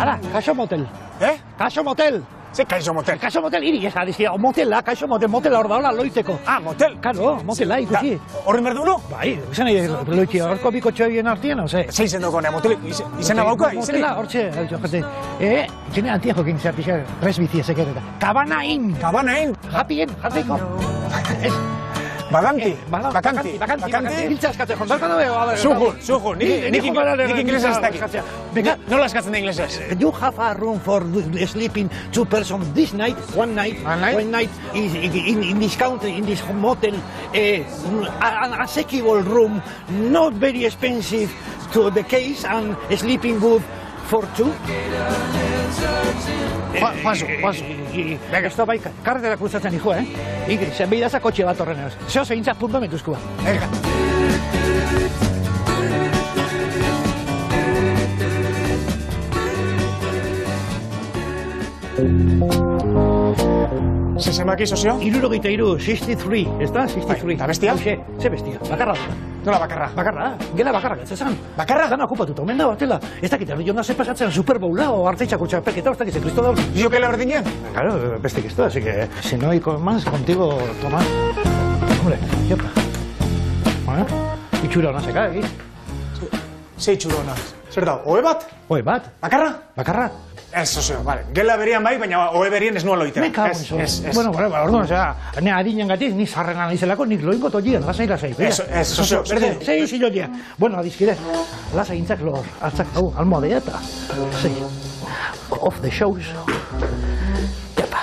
Ara, Kaixo motel. Kaixo motel, hiri ez adizia, motela, kaixo motela hor da, hola, loiteko. Ah, motel? Karo, motela, ikusi. Horren berduno? Bai, izan nahi, loitia, horko bikotxoien hartien, oze? Zei zen doko, motel, izena bauka, izena? Motela, hortxe, jene antien jokin zertizia, resbizi ezeketeta. Kabanain! Japien, ez. Bakanti. Giltza eskatzen, jontzarka dabe? Zuhun, nik inglesa ez dakit. Nola eskatzen da inglesez? You have a room for sleeping two persons this night, one night in this country, in this motel, an accessible room, not very expensive to the case, and sleeping good for two. Juanzo. Esto bai, karretera kruzatzen ikua, Zen behidaza kotxe bat horren eraz. Zeo zegintzak punto metuzkoa. Erga. Zezemak izo zeo? 63, 63, ez da? 63. Eta bestia? Ze bestia, bakarra da. Nola bakarra? Gela bakarra, gatzezan. Bakarra? Zan okupatuta, omen da batela. Ez dakit, jonda ze pasatzen Super Bowla o hartzeitxako txapelketa, ez dakit, kristo dauz. Ziokela berdinean? Claro, bestek ez da, así que... Si no hay más, contigo, Tomás. Hombre, jopa. Bueno, itxura hona zeka, egiz? Ze itxura hona? Zer da, ohe bat? Bakarra? Ez, ozio, bale, gela berian bai, baina ohe berien ez nua loitera. Ez. Bueno, orduan, zera, ne adinen gatiz, ni zarrenan izelako, nik loinko tolien, lasai. Ez, ozio, berdin. Zei zilotia. Bueno, adizkidez, lasai intzak lor, hartzak, hau, almoadea eta, zei, off the shows. Japa.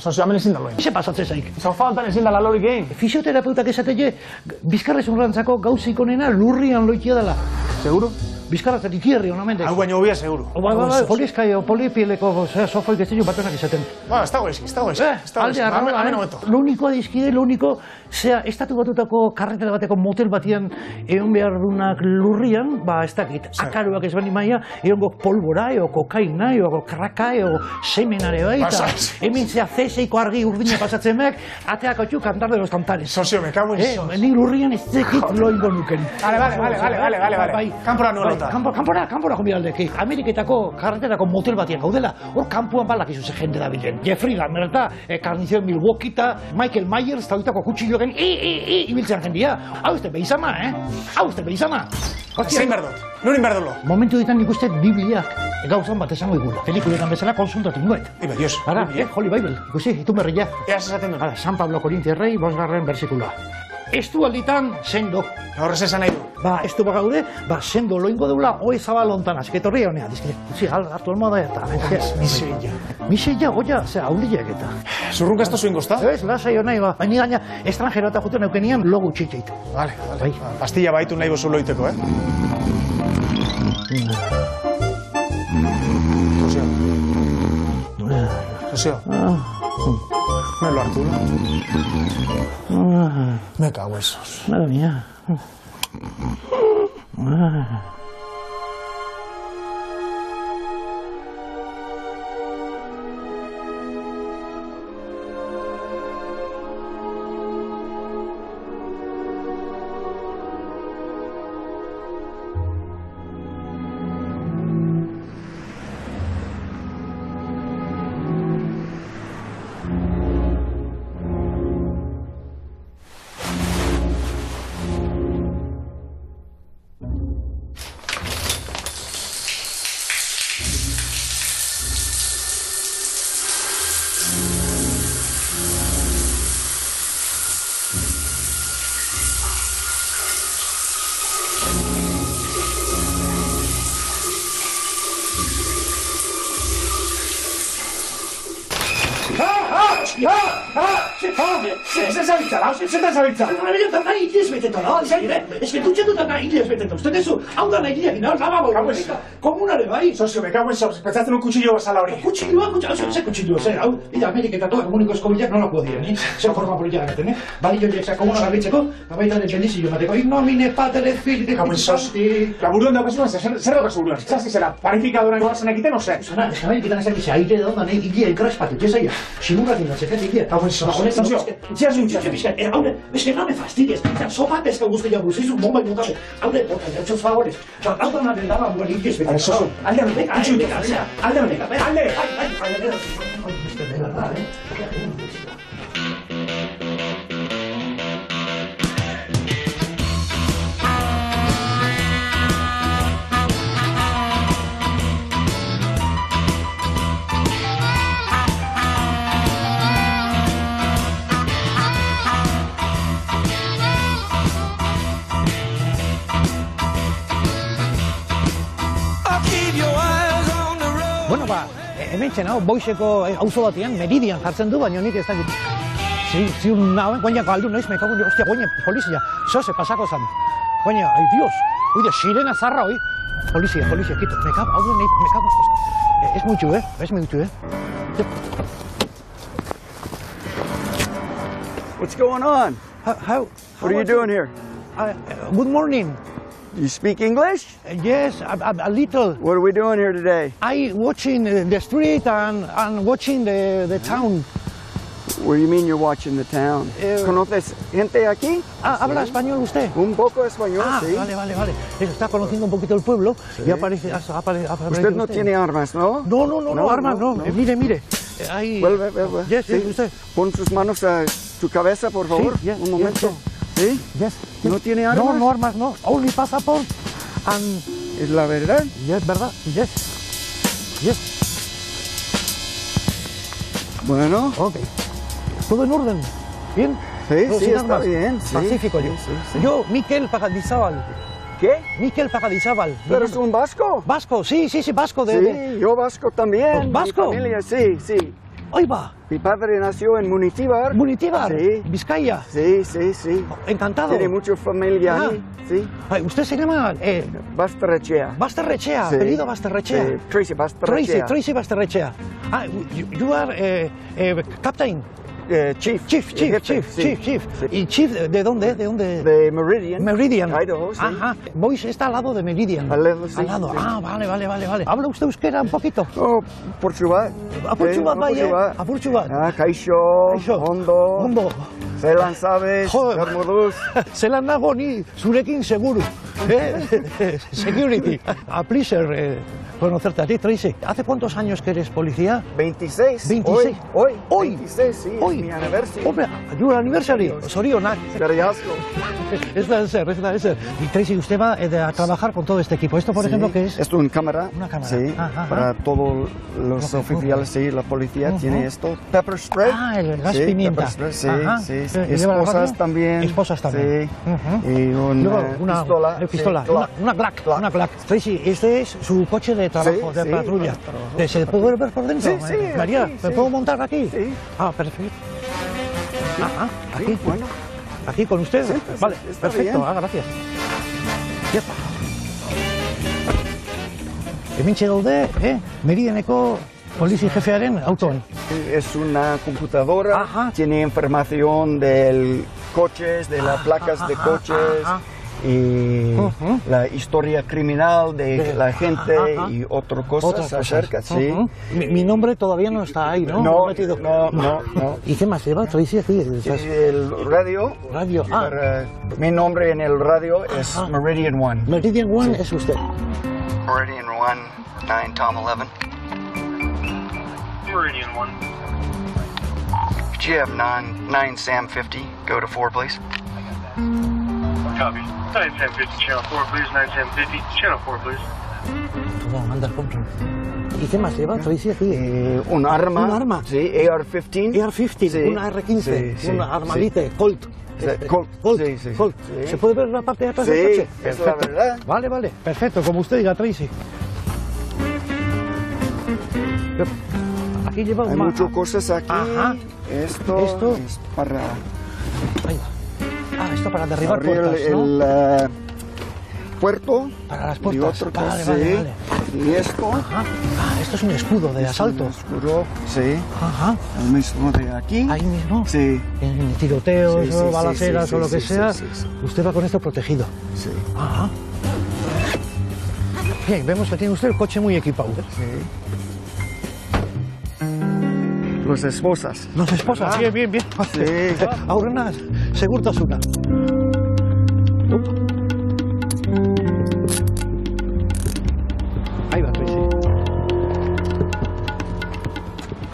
Ozio, hamen ezin da loin. Ze pasatzen zaik? Zau faltan ezin da lalorik egin. Fisioterapeutak esatele, bizkarrezun rantzako gauzikonena lurrian loitia dela. Seguro? Bizkarratzen ikierri hona mendek. Hau baino hobia, seguro. Polipieleko sofoi gestilu batuenak izaten. Ba, ez dago eski. Aldea, lo unikoa dizkide, zea, estatu batutako karretela bateko motel batian egon behar dunak lurrian, ba, ez dakit, akaruak ez bani maia, egon gok polbora, eo, kokaina, eo, kraka, eo, semenare baita. Hemen zea, zeseiko argi urdina pasatzen behak, ateako txuk, antar de los tantares. Sozio, me kago izo. Nik lurrian ez zekit loingo nuken. Vale, Kanpora konbidaldeki. Ameriketako karreterako motel batien gaudela. Hor kanpuan balakizu ze jende da bilen. Jeffrey Dahmer eta Carnicero Milwaukee, Michael Myers, tauitako kutsilloken ibiltzen jendia. Hau ez te behizama. Zein berdot, nurin berdulo. Momentu ditan ikuste Bibliak gauzan bat esango igula. Pelikuletan bezala konsultatu nuet. Eba, dios. Ara, Holy Bible, ikusi, itun berria. Eaz esaten dut. San Pablo Korintierrei, 5. versikuloa. Estu alditan, sendo. Horrez esan nahi du. Ba, estu bagaude, ba, sendo loingo deula oezaba lontanaz. Ketorria honea, dizkide. Uzi, hartu almoa da eta. Ez, bizibila. Miseia goia, zera, hauliak eta. Zurrunka ez da zuen gozta? Ez, lasai hor nahi ba. Baina gaina, estrangero eta juten eukenian logo txitxeit. Bale, bale. Pastilla baitu nahi bozu loiteko, eh? Josio. Josio. No lo hartu, no? Me cago esos. Madre mía. Ez eta zabitza! Eta nahi hilez betetan, ez betutxetuta nahi hilez betetan. Uzten dezu, hau da nahi hilez, nahi lababo horreka. Komunare bai? Sozio, bekauen zauz, pentsatzen un kutsillo bezala hori. Kutsilloa? Ze kutsilloa, zer, hau? Eta Ameriketako komuniko eskobilak nolako dira, ni? Zer forma politia gaten, Balio jeksa komuna garritzeko, abaitan etxendizio mateko. Ignomine patele fil... Bekauen zauz, laburuan daukazuna, zer daukazu buruan? Zazki zera, parifikadora goazen egiten, ozak? Zara, esan Aure, beste no me fastidies, sopa pesca guztia guzizu, bomba ikutazu. Aure, porta, jautxos favores. Autan naten daba buen hildiz beka. Alde honek, alde honek, alde! Beste dela da, Bueno, ba, ementxe nago, Boiseko auzo batean, Meridian jartzen du, baina nik ez dakit. Ziur nagoen, guainako aldu noiz, mekagun, ostia, guain, polizia, zoze, pasako zan. Guaina, ai, dios, oide, sirena zarra, oi. Polizia, polizia, kito, mekagun, hau duen, mekagun, ez mutu, ez mutu, What's going on? What are you doing here? Good morning. You speak English? Yes, a little. What are we doing here today? I'm watching the street and watching the town. What do you mean you're watching the town? ¿Conoces gente aquí? ¿Habla español usted? Un poco español, sí. Vale, vale, vale. Está conociendo un poquito el pueblo y aparece... Usted no tiene armas, ¿no? No, no, no, armas no. Mire, mire. Vuelve, vuelve. Yes, usted. Pon sus manos a su cabeza, por favor. Un momento. ¿Sí? Yes. ¿No tiene armas? No, no armas, no. Only passport and... ¿Es la verdad? Yes, verdad. Yes. Yes. Bueno. Ok. ¿Todo en orden? ¿Bien? Sí, sí, está bien. Pacífico yo. Yo, Mikel Pagadi. ¿Qué? Mikel Pagadi. ¿Pero es un vasco? Vasco, sí, sí, sí, vasco. Sí, yo vasco también. ¿Vasco? Mi familia, sí, sí. Ahí va. Mi padre nació en Munitibar. ¿Munitibar? Sí. ¿Vizcaya? Sí, sí, sí. Encantado. Tiene mucha familia ahí, sí. ¿Usted se llama...? Basterrechea. Basterrechea, apellido Basterrechea. Tracy Basterrechea. Tracy Basterrechea. Ah, you are captain. Chief. Chief, chief, chief, chief, chief. ¿Y chief de dónde? De Meridian. Meridian. Idaho, sí. Ajá. Boise está al lado de Meridian. Al lado, sí. Al lado. Ah, vale, vale, vale, vale. ¿Habla usted euskera un poquito? Oh, porchubat. A porchubat, vaya. A porchubat. Ah, kaixo, hondo. Hondo. Zelan sabes, bermuduz. Zelan nago ni zurekin seguru. Security. A pleasure conocerte a ti, Tracy. ¿Hace cuántos años que eres policía? 26. 26. Hoy. Hoy. 26, sí. Hoy. Mi anniversary. Hombre, your anniversary. Sorionak. Carriasco. Es de ser. Y Tracy, usted va a trabajar con todo este equipo. ¿Esto, por ejemplo, qué es? Esto es una cámara. Una cámara. Sí. Para todos los oficiales, sí. La policía tiene esto. Pepper spray. Ah, el gas pimienta. Sí, sí. Esposas también. Esposas también. Y una pistola. pistola. Una Glock. Una Glock. Tracy, este es su coche de trabajo, de patrulla. ¿Se puede ver por dentro? Sí, sí. María, ¿me puedo montar aquí? Sí. Ah, perfecto. Ah, aquí. Bueno. Aquí con ustedes. Vale, perfecto. Ah, gracias. Ya está. Hementxe daude, Meridianeko polizi jefearen autoan. Es una computadora, ajá, tiene información de coches, de las placas de coches, y la historia criminal de la gente y otras cosas acerca, sí. Mi nombre todavía no está ahí, ¿no? No. ¿Y qué más lleva? ¿Tracy aquí? El radio. Radio, mi nombre en el radio es Meridian One. Meridian One es usted. Meridian 1, 9 Tom 11. Meridian 1. GF 9, 9 Sam 50, go to 4, please. Copy. 9 Sam 50, channel 4, please. 9 Sam 50, channel 4, please. Bueno, anda, compra. ¿Y qué más lleva? Tracy aquí. Un arma. Un arma. Sí, AR-15. AR-15, sí. Una AR-15, sí, sí, una armalite, sí. Colt. Colt, sí, sí, Colt. Sí. ¿Se puede ver la parte de atrás del coche? Sí, es la verdad. Vale, vale, perfecto, como usted diga, Tracy. Aquí lleva un muchas cosas aquí. Ajá. Esto es para... Ahí va. Ah, esto para derribar puertas, ¿no? El puerto. Para las puertas. Y otro vale, vale, vale. Y esto. Ajá. Ah, esto es un escudo de asalto. Un escudo, sí. Ajá. El mismo de aquí. Ahí mismo. Sí. En tiroteos, sí, sí, o balaceras, sí, sí, o lo que sea. Sí. Usted va con esto protegido. Sí. Ajá. Bien, vemos que tiene usted el coche muy equipado. Sí. Los esposas. Los esposas. Bien, bien, bien. Sí. Aurrenas, segurtasuna.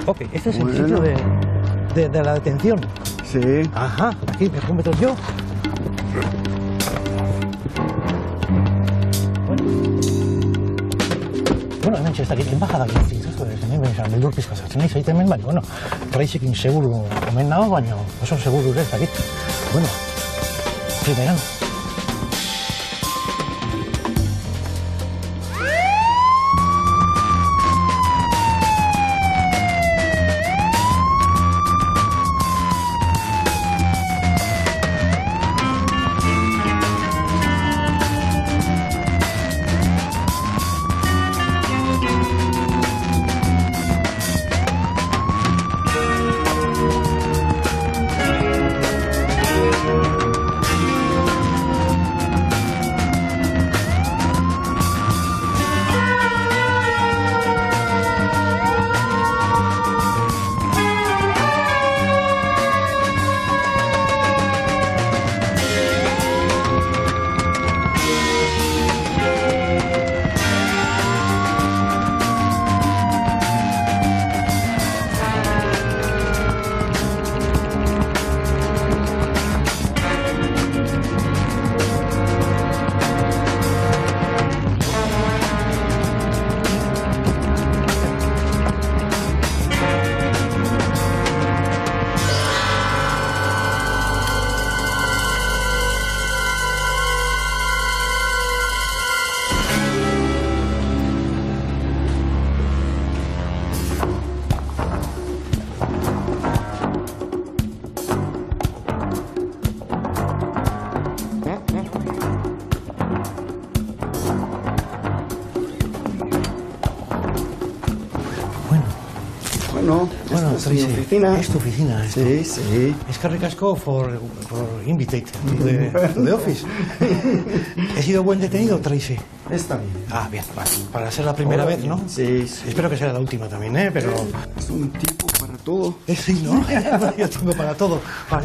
Ok, este es el sitio de la detención. Sí. Ajá, aquí me meto yo. Bueno, hementxe ez dakit, enbajadak egin zizko, hemen beldur pizkaz hartzen nahi zaiten hemen, baina, bueno, Tracykin seguru hemen nago, baina oso seguru ere ez dakit. Bueno, primeran. Sí, oficina. Es tu oficina, esto. Sí, sí. Es que recasco por invitate de office. ¿He sido buen detenido, Tracy? Está bien. Ah, bien, vale. Para ser la primera vez, ¿no? Sí, sí. Espero que sea la última también, ¿eh? Pero... Es un tipo para todo. Sí, ¿no? Yo tengo para todo.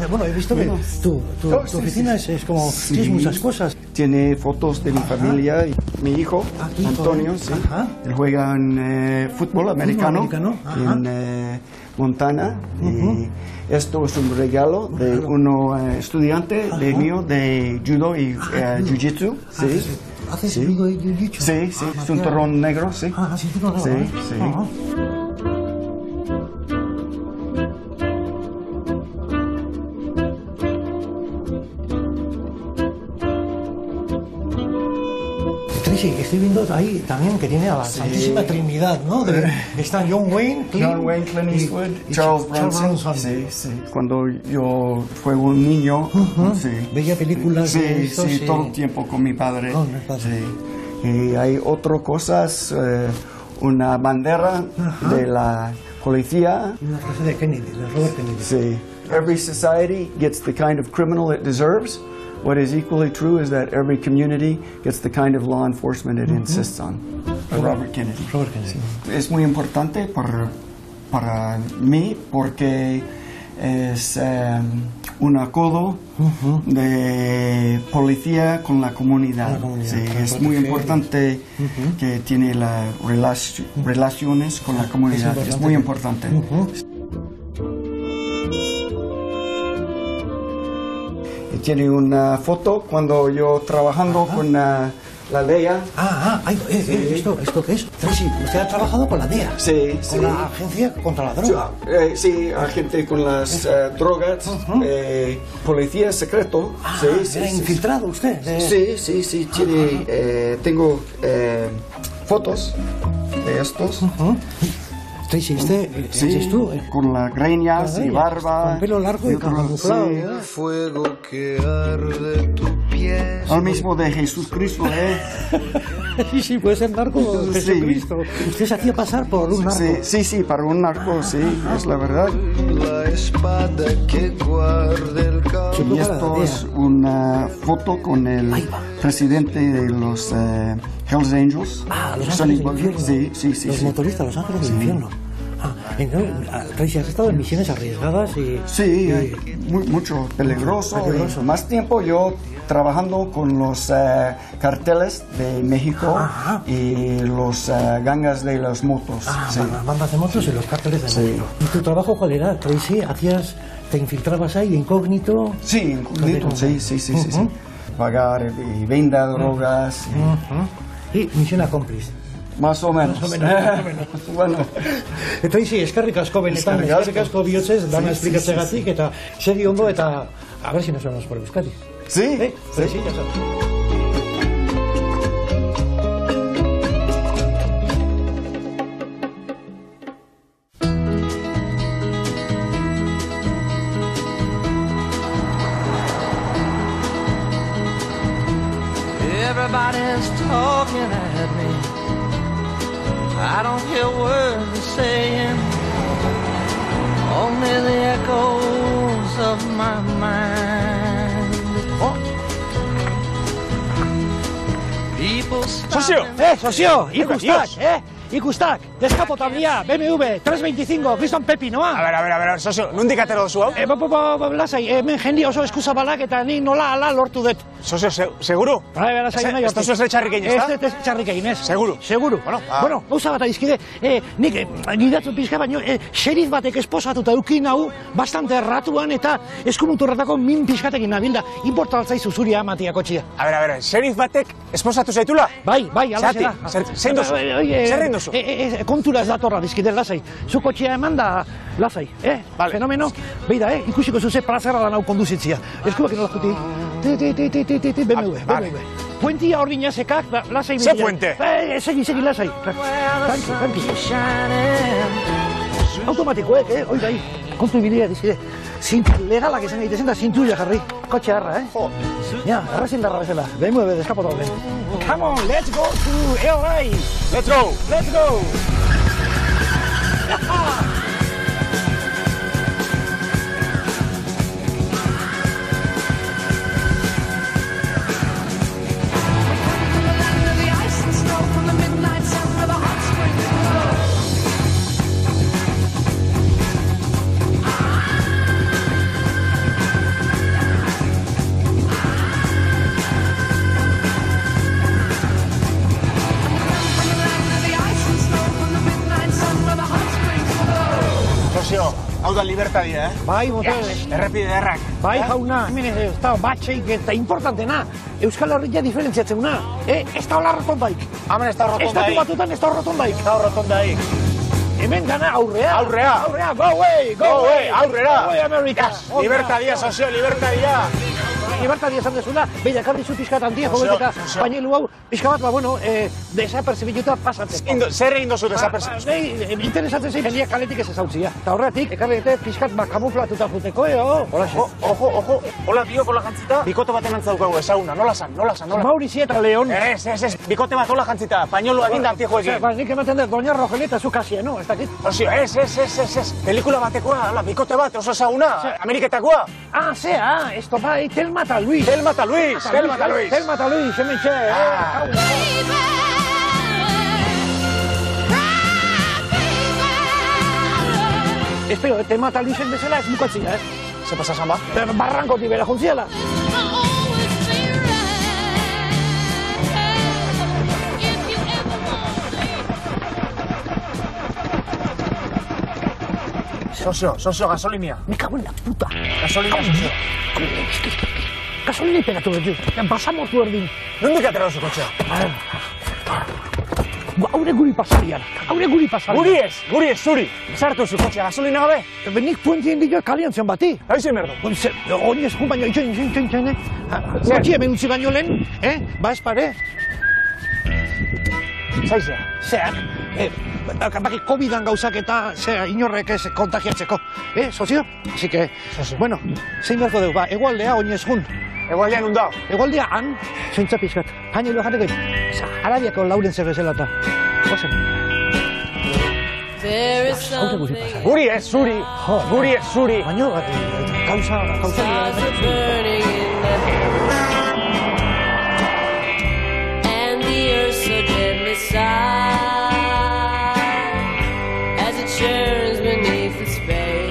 Bueno, he visto que tu oficina es como... Sí. Tienes muchas cosas. Tiene fotos de mi familia y mi hijo, aquí, Antonio, sí. Ajá. Él juega en fútbol americano. Fútbol americano. En Montana. Y esto es un regalo de un estudiante de mío de judo y jiu-jitsu. Sí. ¿Haces judo y jiu-jitsu? Sí, sí. Es un torrón negro, sí. Ah, sí, torrón negro. Sí, sí. Tracy, estoy viendo ahí también que tiene a la Santísima Trinidad, ¿no? Están John Wayne, Clint Eastwood y Charles Bronson. Sí, sí. Cuando yo fue un niño, veía películas. Sí, todo el tiempo con mi padre. Y hay otras cosas, una bandera de la policía. Una frase de Kennedy, de Robert Kennedy. Sí. Every society gets the kind of criminal it deserves. What is equally true is that every community gets the kind of law enforcement it insists on. Robert Kennedy. Es muy importante para mí porque es un acuerdo de policía con la comunidad. Sí, es muy importante que tiene las relaciones con la comunidad. Es muy importante. Tiene una foto cuando yo trabajando con la DEA. ¿Esto qué es? Tracy, ¿usted ha trabajado con la DEA? Sí. ¿Con la agencia contra la droga? Sí, agente con las drogas, policía secreto. ¿Era infiltrado usted? Sí. Tiene, tengo fotos de estos. Tracy, ¿eres tú? Con las greñas y barba. Con pelo largo y camuflado. Fuego que arde tu piel. Al mismo de Jesucristo, ¿eh? Sí, puede ser narco o Jesucristo. Usted se hacía pasar por un narco. Sí, para un narco, sí, es la verdad. La espada que guarda el caballo. Y esto es una foto con el presidente de los Hells Angels. Los Ángeles del Infierno. Sí. Los motoristas, Los Ángeles del Infierno. Tracy, has estado en misiones arriesgadas y... Sí, mucho peligroso. Más tiempo yo trabajando con los carteles de México y los gangas de las motos. Bandas de motos y los carteles de México. ¿Y tu trabajo cuál era, Tracy? ¿Te infiltrabas ahí incógnito? Sí, incógnito, sí. Pagar y venda drogas. Y misión accomplished. Más o menos. Bueno. Eta izi, eskerrik asko benetan, eskerrik asko bihotzez, dana esplikatzagatik, eta segi ondo, eta abersi nazionaz por Euskadi. Sí. Everybody's talking at me. I don't hear words they're saying, only the echoes of my mind. Oh. Socio, socio, ikustak, ikustak, deskapotablia, BMW, 325, Kriston Pepinoa. A ver, socio, nondik atero duzu hau? Lasai, hemen jendi oso eskuzabalak eta ni nola lortu dut. Socio, seguru? Ez duzu ez txarrik egin, ez da? Ez txarrik egin, ez. Seguru. Bueno, gauza bat adizkide, nik gidatu pizka baino, xeriz batek esposatuta eukin hau, bastante erratuan eta eskumuturretako min pizkatekin nabilda, importaltzaizu zuri amatiako txia. A ver, xeriz batek esposatu zaitula? Bai, alaxe da. Zer duzu? Zer renduzu? Kontura ez datorra adizkide, lasai. Zuko txia eman da, lasai, fenomeno, beida, ikusiko zuze plazera lan hau konduzitzia. Eskubak ino lakuti. BMW. Puentia hor dinazekak, lasai... Ze puente? Segi, lasai. Tanki. Automatikoek, oida hi. Kontu ibilia dizkide. Legalak esan egitezen da zintuia jarri. Kotxe harra, Ja, arrazindarra bezala. BMW, deskapotable. Come on, let's go to LA. Let's go. Libertadia, Bai, botere. Errepide errak. Bai, jauna, hemen ez da, batxeik eta importantena. Euskal Herria diferentziatzeuna. Ez da hola rotondaik. Hemen ez da rotondaik. Estatu batutan ez da rotondaik. Hemen gana aurrea. Go away, aurrera. Libertadia, socio, libertadia. Ibarkadi esan dezula, behin akarri zu pixkat handien, jogetik, pañelu hau, pixka bat, ba, bueno, desaperzibiluta pasatzen. Zer egin dozu desaperzibiluta? Interesatzen zein, peliak kaletik ez ezautzia. Eta horretik, ekarri dute pixkat kamuflatuta juteko, hola, ojo, hola, biok, hola jantzita, bikote baten antzaukagu ezauna, nola san. Maurizia eta Leon. Ez, bikote bat hola jantzita, pañelu aginda antiejo egin. Ba, nik ematen dut, doña Rogeleta zu kasia, no? Ez dakit? Ez, pelikula batekoa, hola, bikote bat, oso ezauna, ameriketakoa. Ah, esto va, Telma eta Luis, hemen txe, Espero, Telma eta Luisen bezala ez bukatzia, Ze pasa, Samba? Barrankotik bera juntziela. Sozio, gasolinia. Me cago en la puta. Gasolinia, sozio. Gasolinia pegatu betu. Basamo tu erdin. Nondik atera oso kotxea? Haure guri pasarian. Guri ez, zuri. Zartu zu kotxea, gasolina gabe? Nik puentien dito kalian zen bati. Haizu merdo. Hori ez kun baino, itxen. Kotxea benutzi baino lehen, ba espare. Zaizea. Zeak. Bakit COVID-an gauzak eta inorrek ez kontagiatzeko. Sozio? Así que, bueno, zein berko deu, ba, egualdea oinez gun. Egualdean undao. Egualdea han, zointza pixkat. Hain ilo jarrek egin, Arabiako lauren zer bezala eta. Gozen. Gauza guri pasar. Guri ez zuri. Baina, gauza. And the earth so deadly sigh. Shares beneath its bay.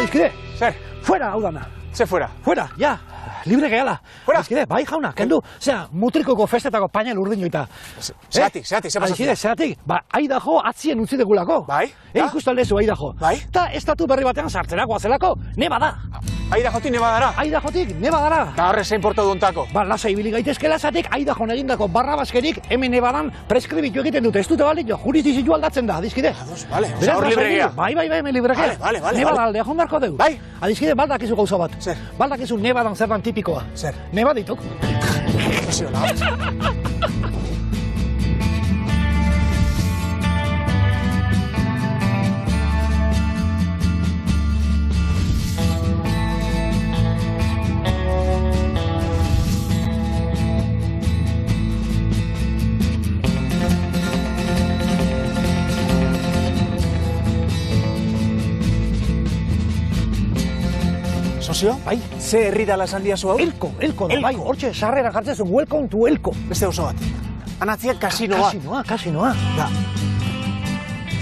Euskide, fuera hau dana. Ze fuera? Fuera, ja, libre gehala. Fuera? Euskide, bai jauna, kendu, zera, mutrikoko festetako pañal urdin joita. Zeatik, ze pasatzen? Zeatik, ba, Idaho atzien utzi degulako. Bai? Ikusten lezu, Idaho. Bai? Ta estatu berri batean sartzenako atzelako, Nevada. Idahotik Nevadara. Ta horre zein porto duntako. Ba, lasa ibili gaitezke lasatik, Idaho negindako barra baskerik, hemen Nevadan preskribitu egiten dute. Ez dute balitio, juristizitu aldatzen da, adizkide. Vale, hor libregea. Bai, hemen libregea. Vale. Nevada aldea, joan barko deu. Bai? Adizkide, baldak izu gauza bat. Zer? Baldak izu Nevadan zerdan tipikoa. Zer? Nevadituk. Bai? Ze herri dala esan diazu hau? Elko da, bai, hortxe, sarrera jartzen zuen, welcome to Elko. Beste oso bat. Anatziak kasinoa. Kasinoa. Da.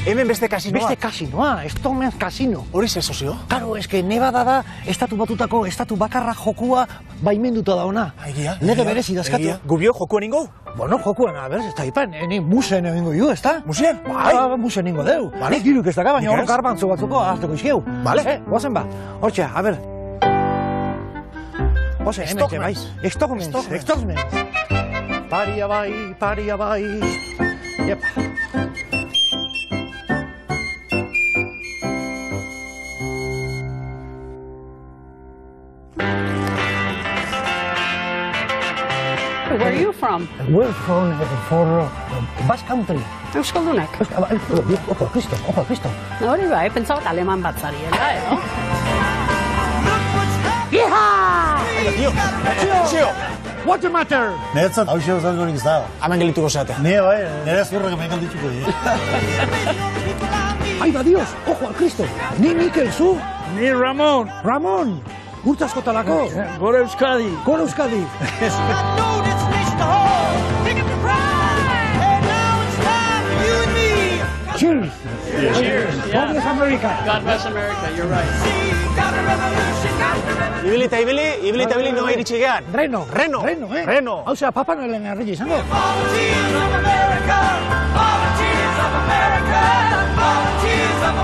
Hemen beste kasinoa. Stormen kasino. Horiz ez, sozio? Karo, eske Nevada da, estatu batutako, estatu bakarra jokua baimenduta dauna. Egia. Lege berez idazkatu. Egia. Gubio, jokua ningo? Bueno, jokua, a ver, ez da ipan, eni museen egingo du, ez da? Museen? Bai. Museen egingo deu. Nik diruk ez daka, baina hor garbantzo batzuko hartuko izkieu. Bale. Goazen ba, hortxe, a ber. Ose, hemen txe, baiz. Estormen. Paria bai. Iepa. Where are you from? We're from Basque Country. Euskaldunak. Ojo, Kristo. Hori bai, pentsau eta aleman bat zariela, edo? Yeha! Tio! What's the matter? Neretzat, hau xe osaz gorik ez dago. Haman gelituko zeatea. Nie, bai, nire zurrak mekan dituko dira. Ai, ba, Dios, ojo al Kristo. Ni Mikel, zu? Ni Ramon! Urtazkotalako! Gora Euskadi! America. God bless America, you're right. Ibilita, no iritsi gean. Reno. Hau zera, Papa Noelen herri izango. All the tears of America, all the tears of America, all the tears of